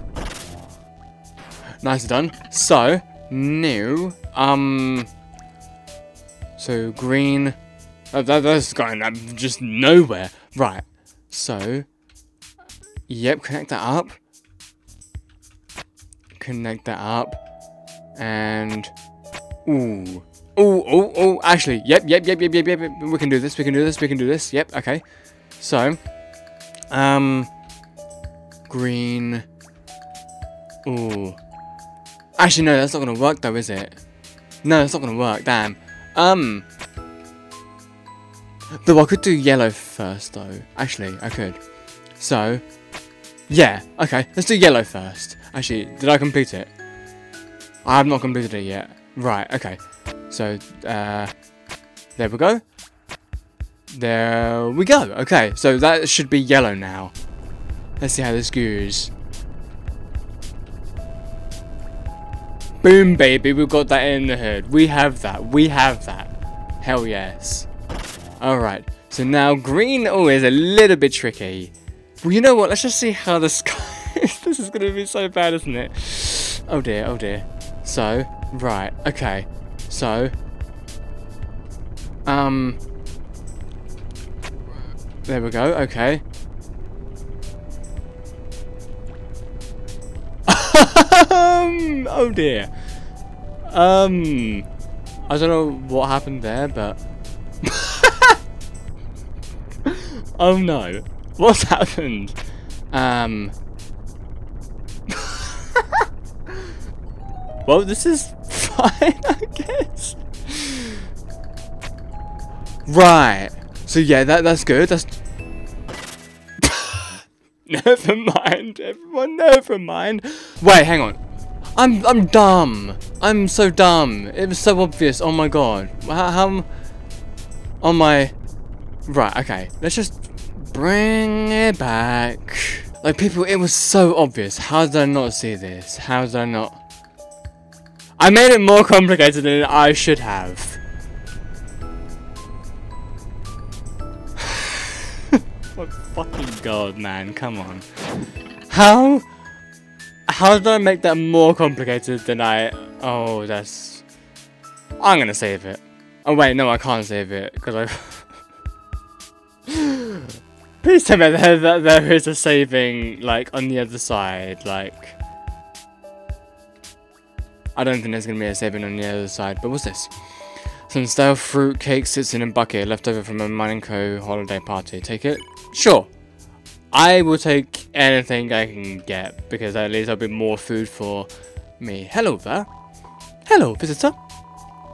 Nicely done. So, new. Um... So, green... Oh, that, that's going up just nowhere. Right. So... Yep, connect that up. Connect that up. And... Ooh. Ooh, ooh, ooh. Actually, yep, yep, yep, yep, yep, yep. We can do this, we can do this, we can do this. Yep, okay. So... Um... Green... Ooh. Actually, no, that's not gonna work though, is it? No, that's not gonna work, damn. Um. Though I could do yellow first, though. Actually, I could. So. Yeah, okay. Let's do yellow first. Actually, did I complete it? I have not completed it yet. Right, okay. So, uh. There we go. There we go. Okay, so that should be yellow now. Let's see how this goes. Boom, baby, we've got that in the hood. We have that. We have that. Hell yes. Alright, so now green always a little bit tricky. Well, you know what? Let's just see how the sky is. This is going to be so bad, isn't it? Oh dear, oh dear. So, right, okay. So, um, there we go, okay. Um, oh dear. Um, I don't know what happened there, but Oh no. What's happened? Um. Well, this is fine, I guess. Right. So yeah, that that's good. That's. Never mind, everyone. Never mind. Wait, hang on. I'm I'm dumb. I'm so dumb. It was so obvious. Oh my god. How? how oh my. Right. Okay. Let's just bring it back. Like people, it was so obvious. How did I not see this? How did I not? I made it more complicated than I should have. My fucking god, man, come on. How? How did I make that more complicated than I... Oh, that's... I'm gonna save it. Oh wait, no, I can't save it, because I... Please tell me that there is a saving, like, on the other side, like... I don't think there's going to be a saving on the other side, but what's this? Some stale fruit cake sits in a bucket left over from a Mining Co holiday party. Take it? Sure. I will take anything I can get, because at least I'll be more food for me. Hello there. Hello, visitor.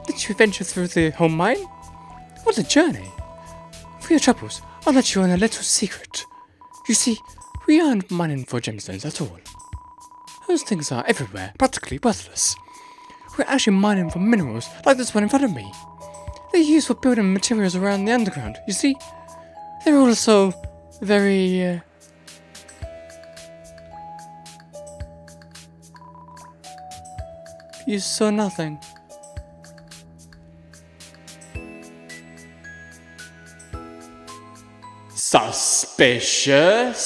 Did you venture through the whole mine? What a journey. For your troubles, I'll let you in a little secret. You see, we aren't mining for gemstones at all. Those things are everywhere, practically worthless. We're actually mining for minerals, like this one in front of me. They're used for building materials around the underground, you see? They're also very... Uh... You saw nothing. Suspicious?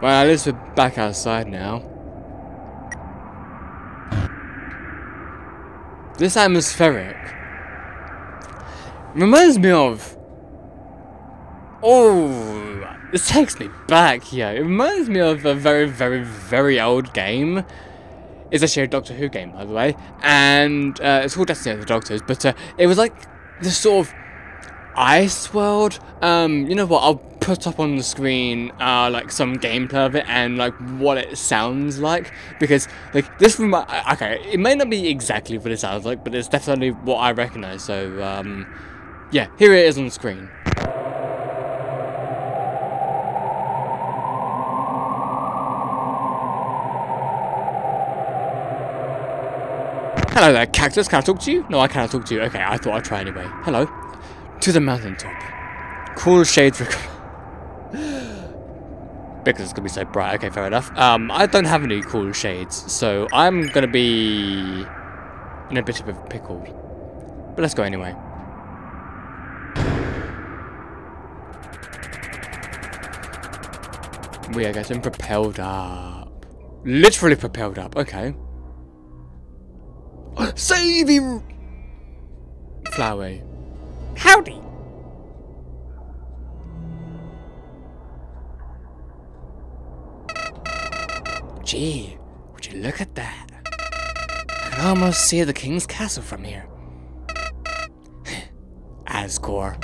Well, at least we're back outside now. This atmospheric reminds me of... Oh, this takes me back, yeah. It reminds me of a very, very, very old game. It's actually a Doctor Who game, by the way. And uh, it's called Destiny of the Doctors, but uh, it was like this sort of ice world. Um, you know what, I'll put up on the screen uh, like some gameplay of it and like what it sounds like, because like this room, okay, it may not be exactly what it sounds like, but it's definitely what I recognise, so um, yeah, here it is on the screen. Hello there, cactus, can I talk to you? No, I cannot talk to you. Okay, I thought I'd try anyway. Hello. To the mountaintop. Cool shades required. Because it's going to be so bright. Okay, fair enough. Um, I don't have any cool shades, so I'm going to be in a bit of a pickle. But let's go anyway. We are getting propelled up. Literally propelled up. Okay. Save him! Flowey. Howdy! Gee, would you look at that? I can almost see the king's castle from here. Asgore.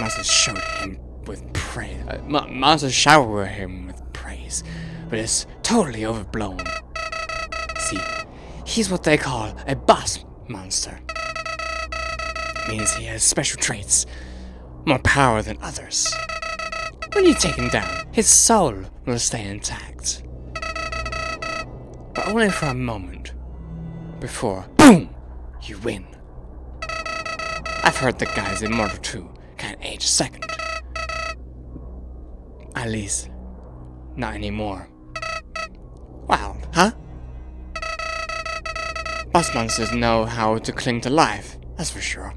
Must shower him with praise. Uh, must shower him with praise, but it's totally overblown. See, he's what they call a boss monster. Means he has special traits, more power than others. When you take him down, his soul will stay intact. But only for a moment, before, boom, you win. I've heard the guys in Mortal two can't age a second. At least, not anymore. Wow, huh? Boss monsters know how to cling to life, that's for sure.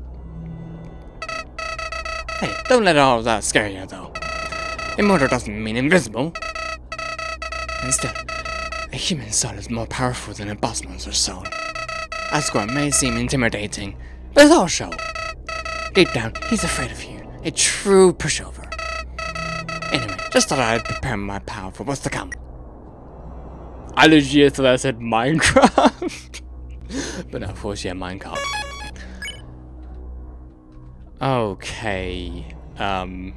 Hey, don't let all of that scare you, though. Immortal doesn't mean invisible. Instead, a human soul is more powerful than a boss monster's soul. Asgore may seem intimidating, but it's all show. Deep down, he's afraid of you. A true pushover. Anyway, just thought I'd prepare my pal for what's to come. I legit thought I said Minecraft. But no, of course, yeah, Minecraft. Okay, Um,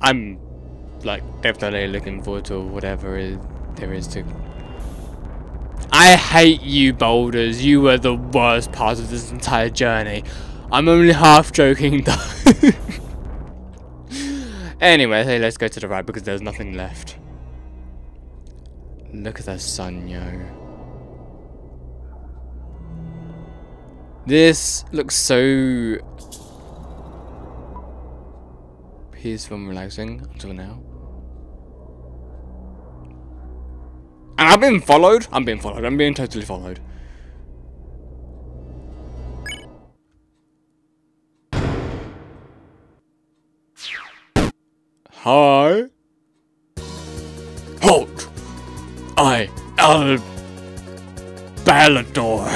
I'm like definitely looking forward to whatever is, there is to. I hate you, boulders. You were the worst part of this entire journey. I'm only half joking though. Anyway, hey, let's go to the right because there's nothing left. Look at the sun, yo. This looks so peaceful and relaxing until now. And I've been followed. I'm being followed. I'm being totally followed. Hi. Halt. I, El Balador,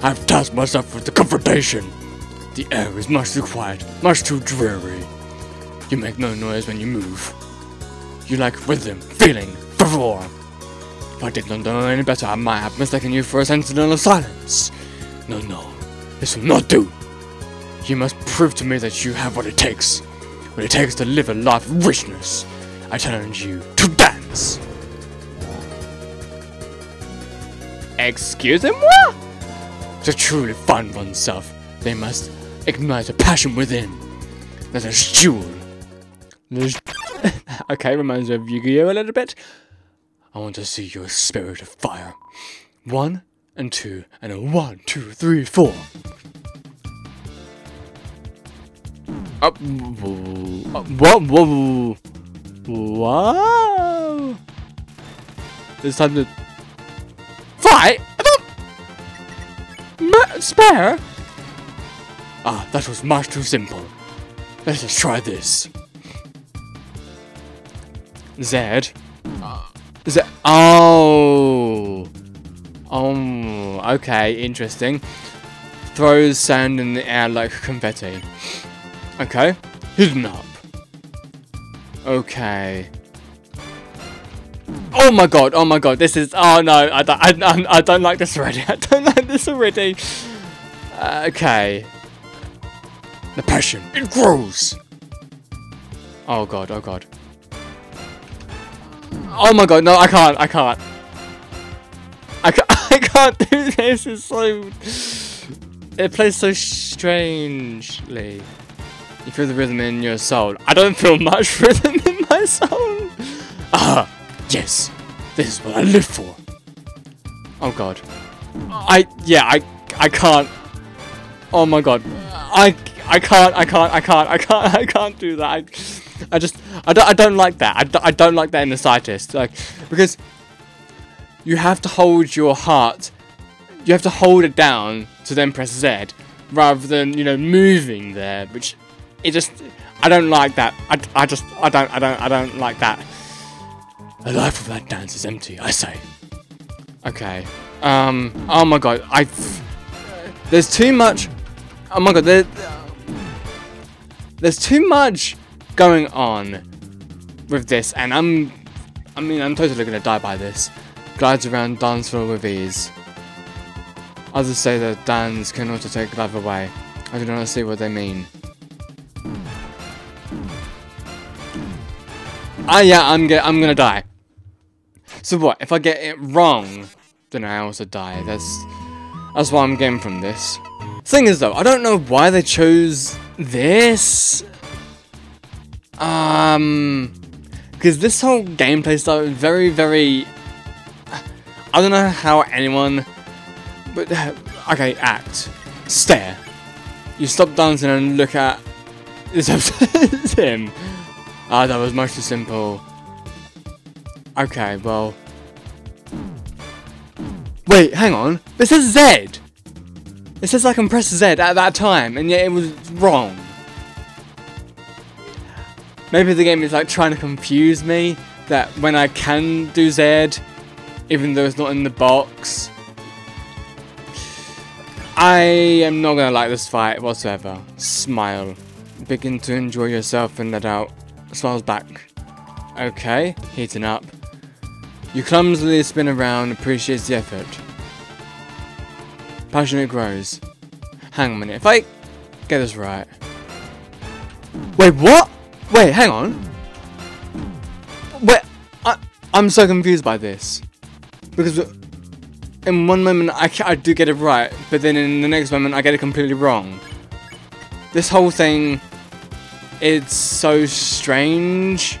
have tasked myself with the confrontation. The air is much too quiet, much too dreary. You make no noise when you move. You lack rhythm, feeling, fervor. If I did not know any better, I might have mistaken you for a sentinel of silence. No, no, this will not do. You must prove to me that you have what it takes, what it takes to live a life of richness. I challenge you to dance. Excusez-moi? To truly find oneself, they must ignite a passion within. Let us duel. Let us okay, reminds me of Yu Gi Oh a little bit. I want to see your spirit of fire. One and two and a one, two, three, four. Up, whoa, whoa, wow! It's time to. Fight? Spare? Ah, that was much too simple. Let us try this. Zed. Z. Oh. Oh. Okay. Interesting. Throws sand in the air like confetti. Okay. Hidden up. Okay. Oh my god, oh my god, this is, oh no, I don't, I, I, I don't like this already, I don't like this already. Uh, okay. The passion, it grows. Oh god, oh god. Oh my god, no, I can't, I can't. I can't, I can't do this, it's so, it plays so strangely. You feel the rhythm in your soul. I don't feel much rhythm in my soul. Ah. Yes, this is what I live for. Oh god, I yeah I I can't. Oh my god, I I can't I can't I can't I can't I can't do that. I, I just I don't I don't like that. I don't, I don't like that in the slightest. Like because you have to hold your heart, you have to hold it down to then press Z rather than you know moving there, which it just I don't like that. I I just I don't I don't I don't like that. The life of that dance is empty, I say. Okay. Um. Oh my god. I. There's too much. Oh my god. There, there's too much going on with this, and I'm. I mean, I'm totally gonna die by this. Glides around dance floor with ease. Others say that dance can also take love away. I do not see what they mean. Ah, yeah. I'm gonna. I'm gonna die. So what, if I get it wrong, then I also die. That's that's what I'm getting from this. Thing is though, I don't know why they chose this. Um, because this whole gameplay style is very, very... I don't know how anyone... But, okay, act. Stare. You stop dancing and look at... It's him. Ah, that was much too simple. Okay, well... Wait, hang on. This is Z! It says I can press Z at that time, and yet it was wrong. Maybe the game is like trying to confuse me, that when I can do Z, even though it's not in the box. I am not gonna like this fight whatsoever. Smile. Begin to enjoy yourself in the doubt. Smiles back. Okay, heating up. You clumsily spin around, appreciates the effort. Passionate grows. Hang on a minute, if I get this right. Wait, what? Wait, hang on. Wait, I, I'm so confused by this. Because in one moment I, I do get it right, but then in the next moment I get it completely wrong. This whole thing, it's so strange.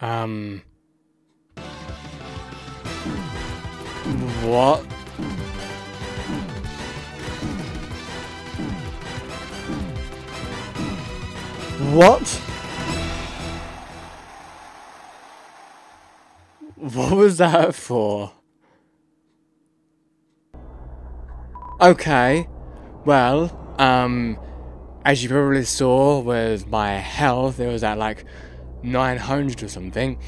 Um... What? What? What was that for? Okay, well, um, as you probably saw with my health, it was at like nine hundred or something,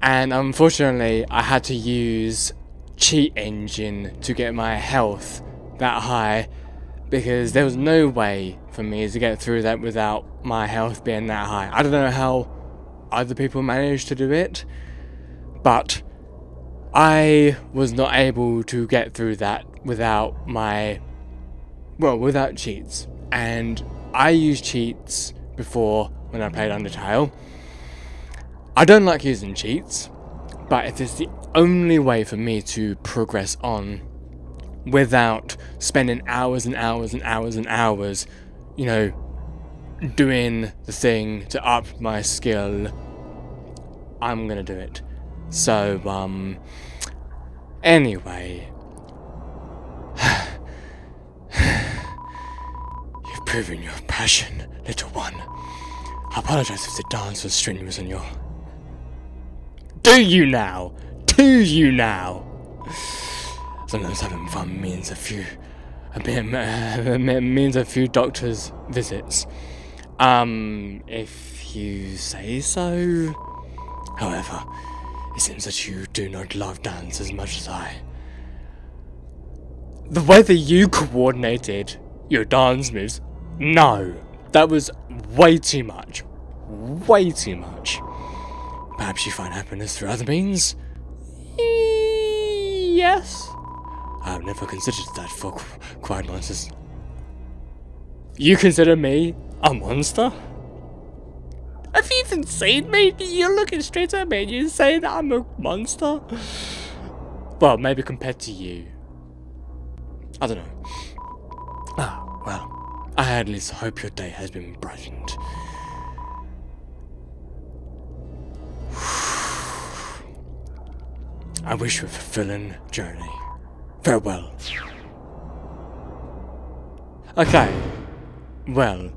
and unfortunately I had to use cheat engine to get my health that high, because there was no way for me to get through that without my health being that high. I don't know how other people managed to do it, but I was not able to get through that without my, well, without cheats. And I used cheats before when I played Undertale. I don't like using cheats, but if it's the only way for me to progress on without spending hours and hours and hours and hours, you know, doing the thing to up my skill, I'm gonna do it. So, um, anyway. You've proven your passion, little one. I apologize if the dance was strenuous on your... Do you now? Do you now? Sometimes having fun means a few, a bit, uh, means a few doctor's visits. Um, if you say so. However, it seems that you do not love dance as much as I. The way that you coordinated your dance moves, no, that was way too much, way too much. Perhaps you find happiness through other means? E yes. I've never considered that for qu quiet monsters. You consider me a monster? Have you even seen me? You're looking straight at me and you say that I'm a monster? Well, maybe compared to you. I don't know. Ah, well, I at least hope your day has been brightened. I wish you a fulfilling journey. Farewell. Okay. Well.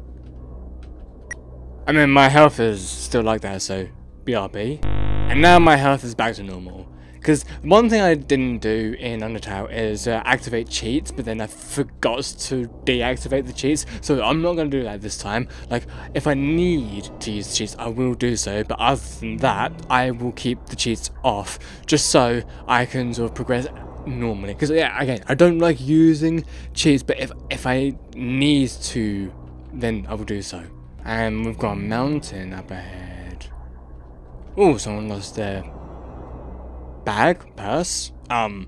I mean, my health is still like that, so B R B. And now my health is back to normal. Because one thing I didn't do in Undertale is uh, activate cheats, but then I forgot to deactivate the cheats, so I'm not going to do that this time. Like, if I need to use cheats, I will do so, but other than that, I will keep the cheats off, just so I can sort of progress normally. Because, yeah, again, I don't like using cheats, but if, if I need to, then I will do so. And we've got a mountain up ahead. Oh, someone lost their... bag? Purse? Um,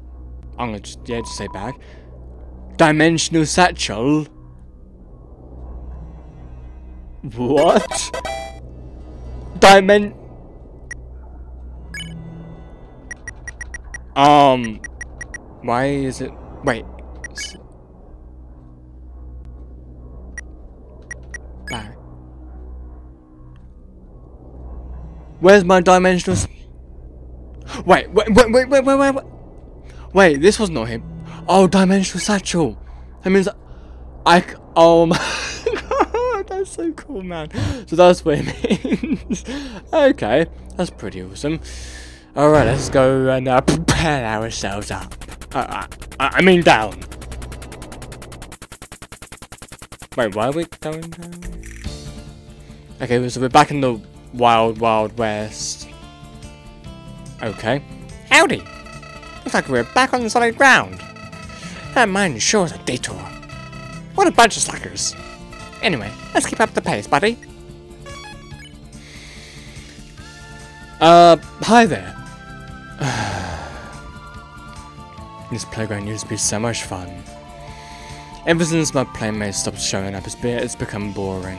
I'm gonna just, yeah, just say bag. Dimensional satchel? What? Dimen- Um, why is it- wait. Is it bag. Where's my dimensional satchel? Wait, wait, wait, wait, wait, wait, wait, wait, wait, this was not him. Oh, dimensional satchel. That means I, oh my god, that's so cool, man. So that's what it means. Okay, that's pretty awesome. All right, let's go and uh, prepare ourselves up. Uh, I, I mean down. Wait, why are we going down? Okay, so we're back in the wild, wild west. Okay, Howdy! Looks like we're back on solid ground. That mine sure is a detour. What a bunch of slackers. Anyway, let's keep up the pace, buddy. Uh, hi there. This playground used to be so much fun. Ever since my playmates stopped showing up, it's become boring.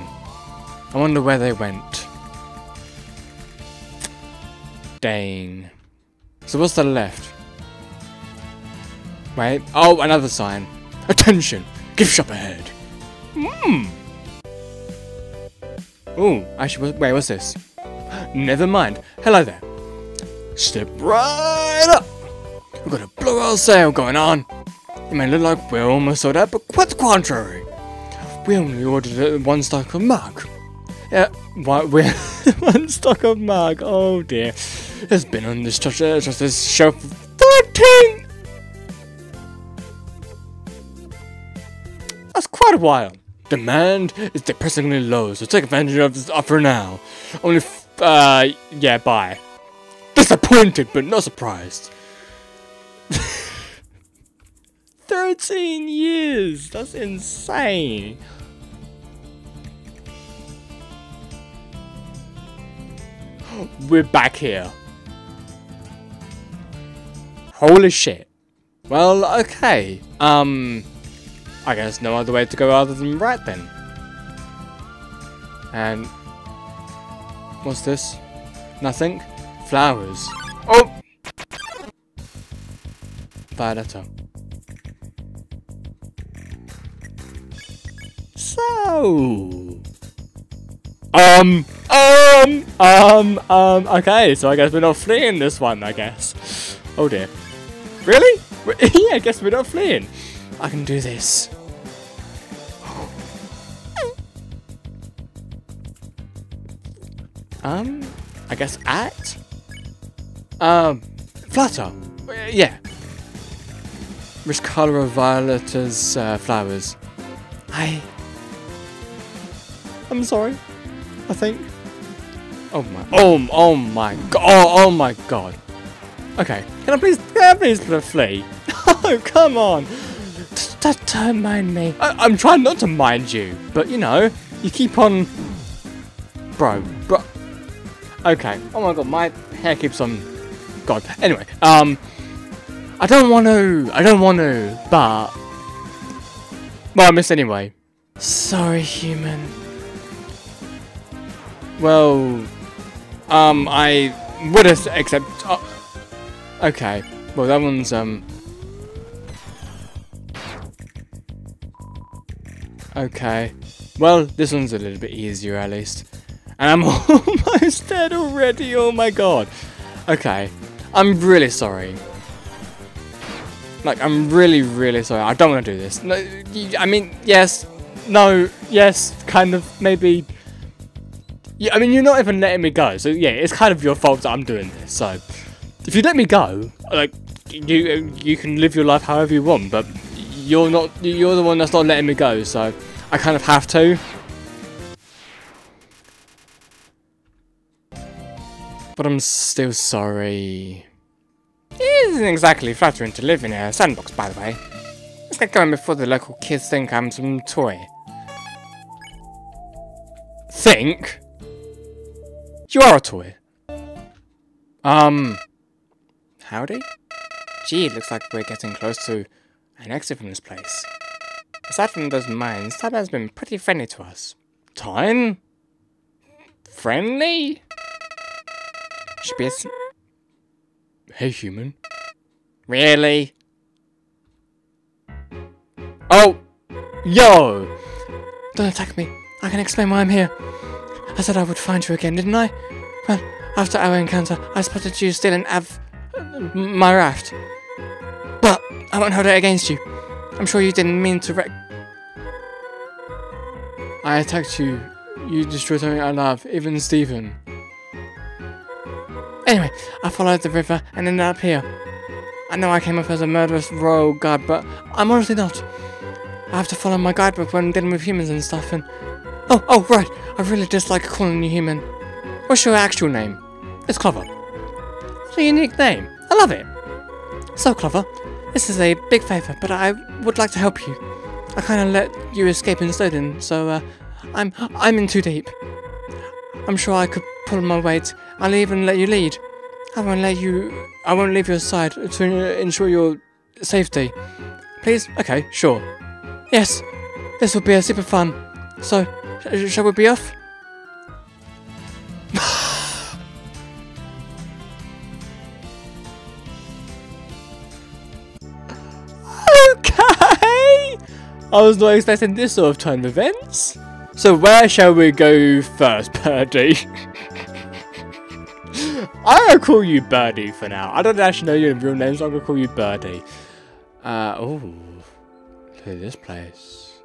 I wonder where they went. Dang. So what's the left? Wait. Oh, another sign. Attention! Gift shop ahead! Mmm! Ooh, actually, wait, what's this? Never mind. Hello there. Step right up! We've got a blue whale sale going on. It may look like we're almost sold out, but quite the contrary. We only ordered one stock of mug. Yeah, why we're one stock of mug. Oh dear. It's been on this just this shelf for thirteen. That's quite a while. Demand is depressingly low, so take advantage of this offer now. Only, f uh, yeah, bye. Disappointed, but not surprised. Thirteen years. That's insane. We're back here. Holy shit. Well, okay. Um, I guess no other way to go other than right then. And what's this? Nothing. Flowers. Oh. Violeta. So. Um. Um, um, um, okay, so I guess we're not fleeing this one, I guess. Oh dear. Really? Yeah, I guess we're not fleeing. I can do this. Um, I guess at? Um, flutter. Yeah. Which colour of Violeta's uh, flowers? I... I'm sorry, I think. Oh my! Oh! Oh my God! Oh, oh my God! Okay, can I please? Can I please flee? Oh come on! Don't mind me. I, I'm trying not to mind you, but you know, you keep on, bro, bro. Okay. Oh my God, my hair keeps on. God. Anyway, um, I don't want to. I don't want to, but well, I missed anyway. Sorry, human. Well. Um, I would have accept. Oh. Okay. Well, that one's um. Okay. Well, this one's a little bit easier at least. And I'm almost dead already. Oh my God. Okay. I'm really sorry. Like, I'm really, really sorry. I don't want to do this. No. I mean, yes. No. Yes. Kind of. Maybe. Yeah, I mean, you're not even letting me go, so yeah, it's kind of your fault that I'm doing this, so... If you let me go, like, you you can live your life however you want, but you're not, you're the one that's not letting me go, so I kind of have to. But I'm still sorry. It isn't exactly flattering to live in a sandbox, by the way. Let's get going before the local kids think I'm some toy. Think? You are a toy. Um, howdy? Gee, it looks like we're getting close to an exit from this place. Aside from those mines, Tyne has been pretty friendly to us. Tyne? Friendly? Should be a s- Hey, human. Really? Oh! Yo! Don't attack me. I can explain why I'm here. I said I would find you again, didn't I? Well, after our encounter, I spotted you stealing Av... my raft. But I won't hold it against you. I'm sure you didn't mean to wreck... I attacked you. You destroyed something I love, even Stephen. Anyway, I followed the river and ended up here. I know I came up as a murderous royal guard, but I'm honestly not. I have to follow my guidebook when dealing with humans and stuff, and... Oh, oh, right. I really dislike calling you human. What's your actual name? It's Clover. It's a unique name. I love it. So, Clover, this is a big favour, but I would like to help you. I kind of let you escape in Snowdin, so uh, I'm I'm in too deep. I'm sure I could pull my weight. I'll even let you lead. I won't let you. I won't leave your side to ensure your safety. Please, okay, sure. Yes, this will be a super fun. So, sh shall we be off? I was not expecting this sort of turn of events. So where shall we go first, Birdie? I'm gonna call you Birdie for now. I don't actually know your real name, so I'm gonna call you Birdie. Uh, oh, look at this place.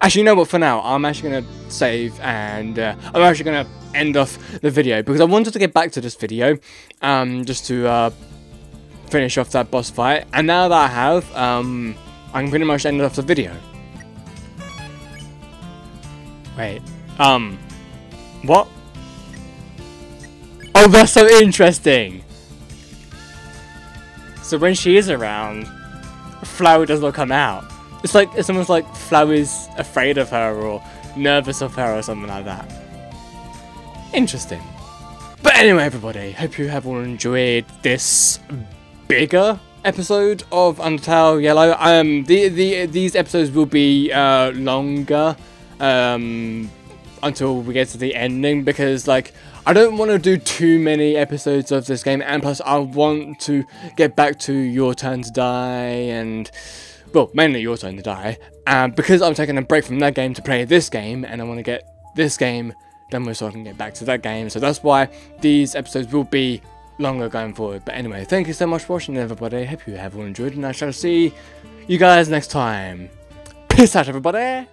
Actually, you know what, for now, I'm actually gonna save and uh, I'm actually gonna end off the video because I wanted to get back to this video um, just to uh, finish off that boss fight. And now that I have, um, I'm pretty much end off the video. Wait, um, what? Oh, that's so interesting! So when she is around, Flowey does not come out. It's like, it's almost like Flowey's afraid of her or nervous of her or something like that. Interesting. But anyway, everybody, hope you have all enjoyed this bigger episode of Undertale Yellow. Um, the, the, these episodes will be uh, longer. Um, until we get to the ending, because like I don't want to do too many episodes of this game, and plus I want to get back to Your Turn to Die, and well, mainly Your Turn to Die, um, because I'm taking a break from that game to play this game, and I want to get this game done with so I can get back to that game. So that's why these episodes will be longer going forward. But anyway, thank you so much for watching, everybody. I hope you have all enjoyed, and I shall see you guys next time. Peace out, everybody.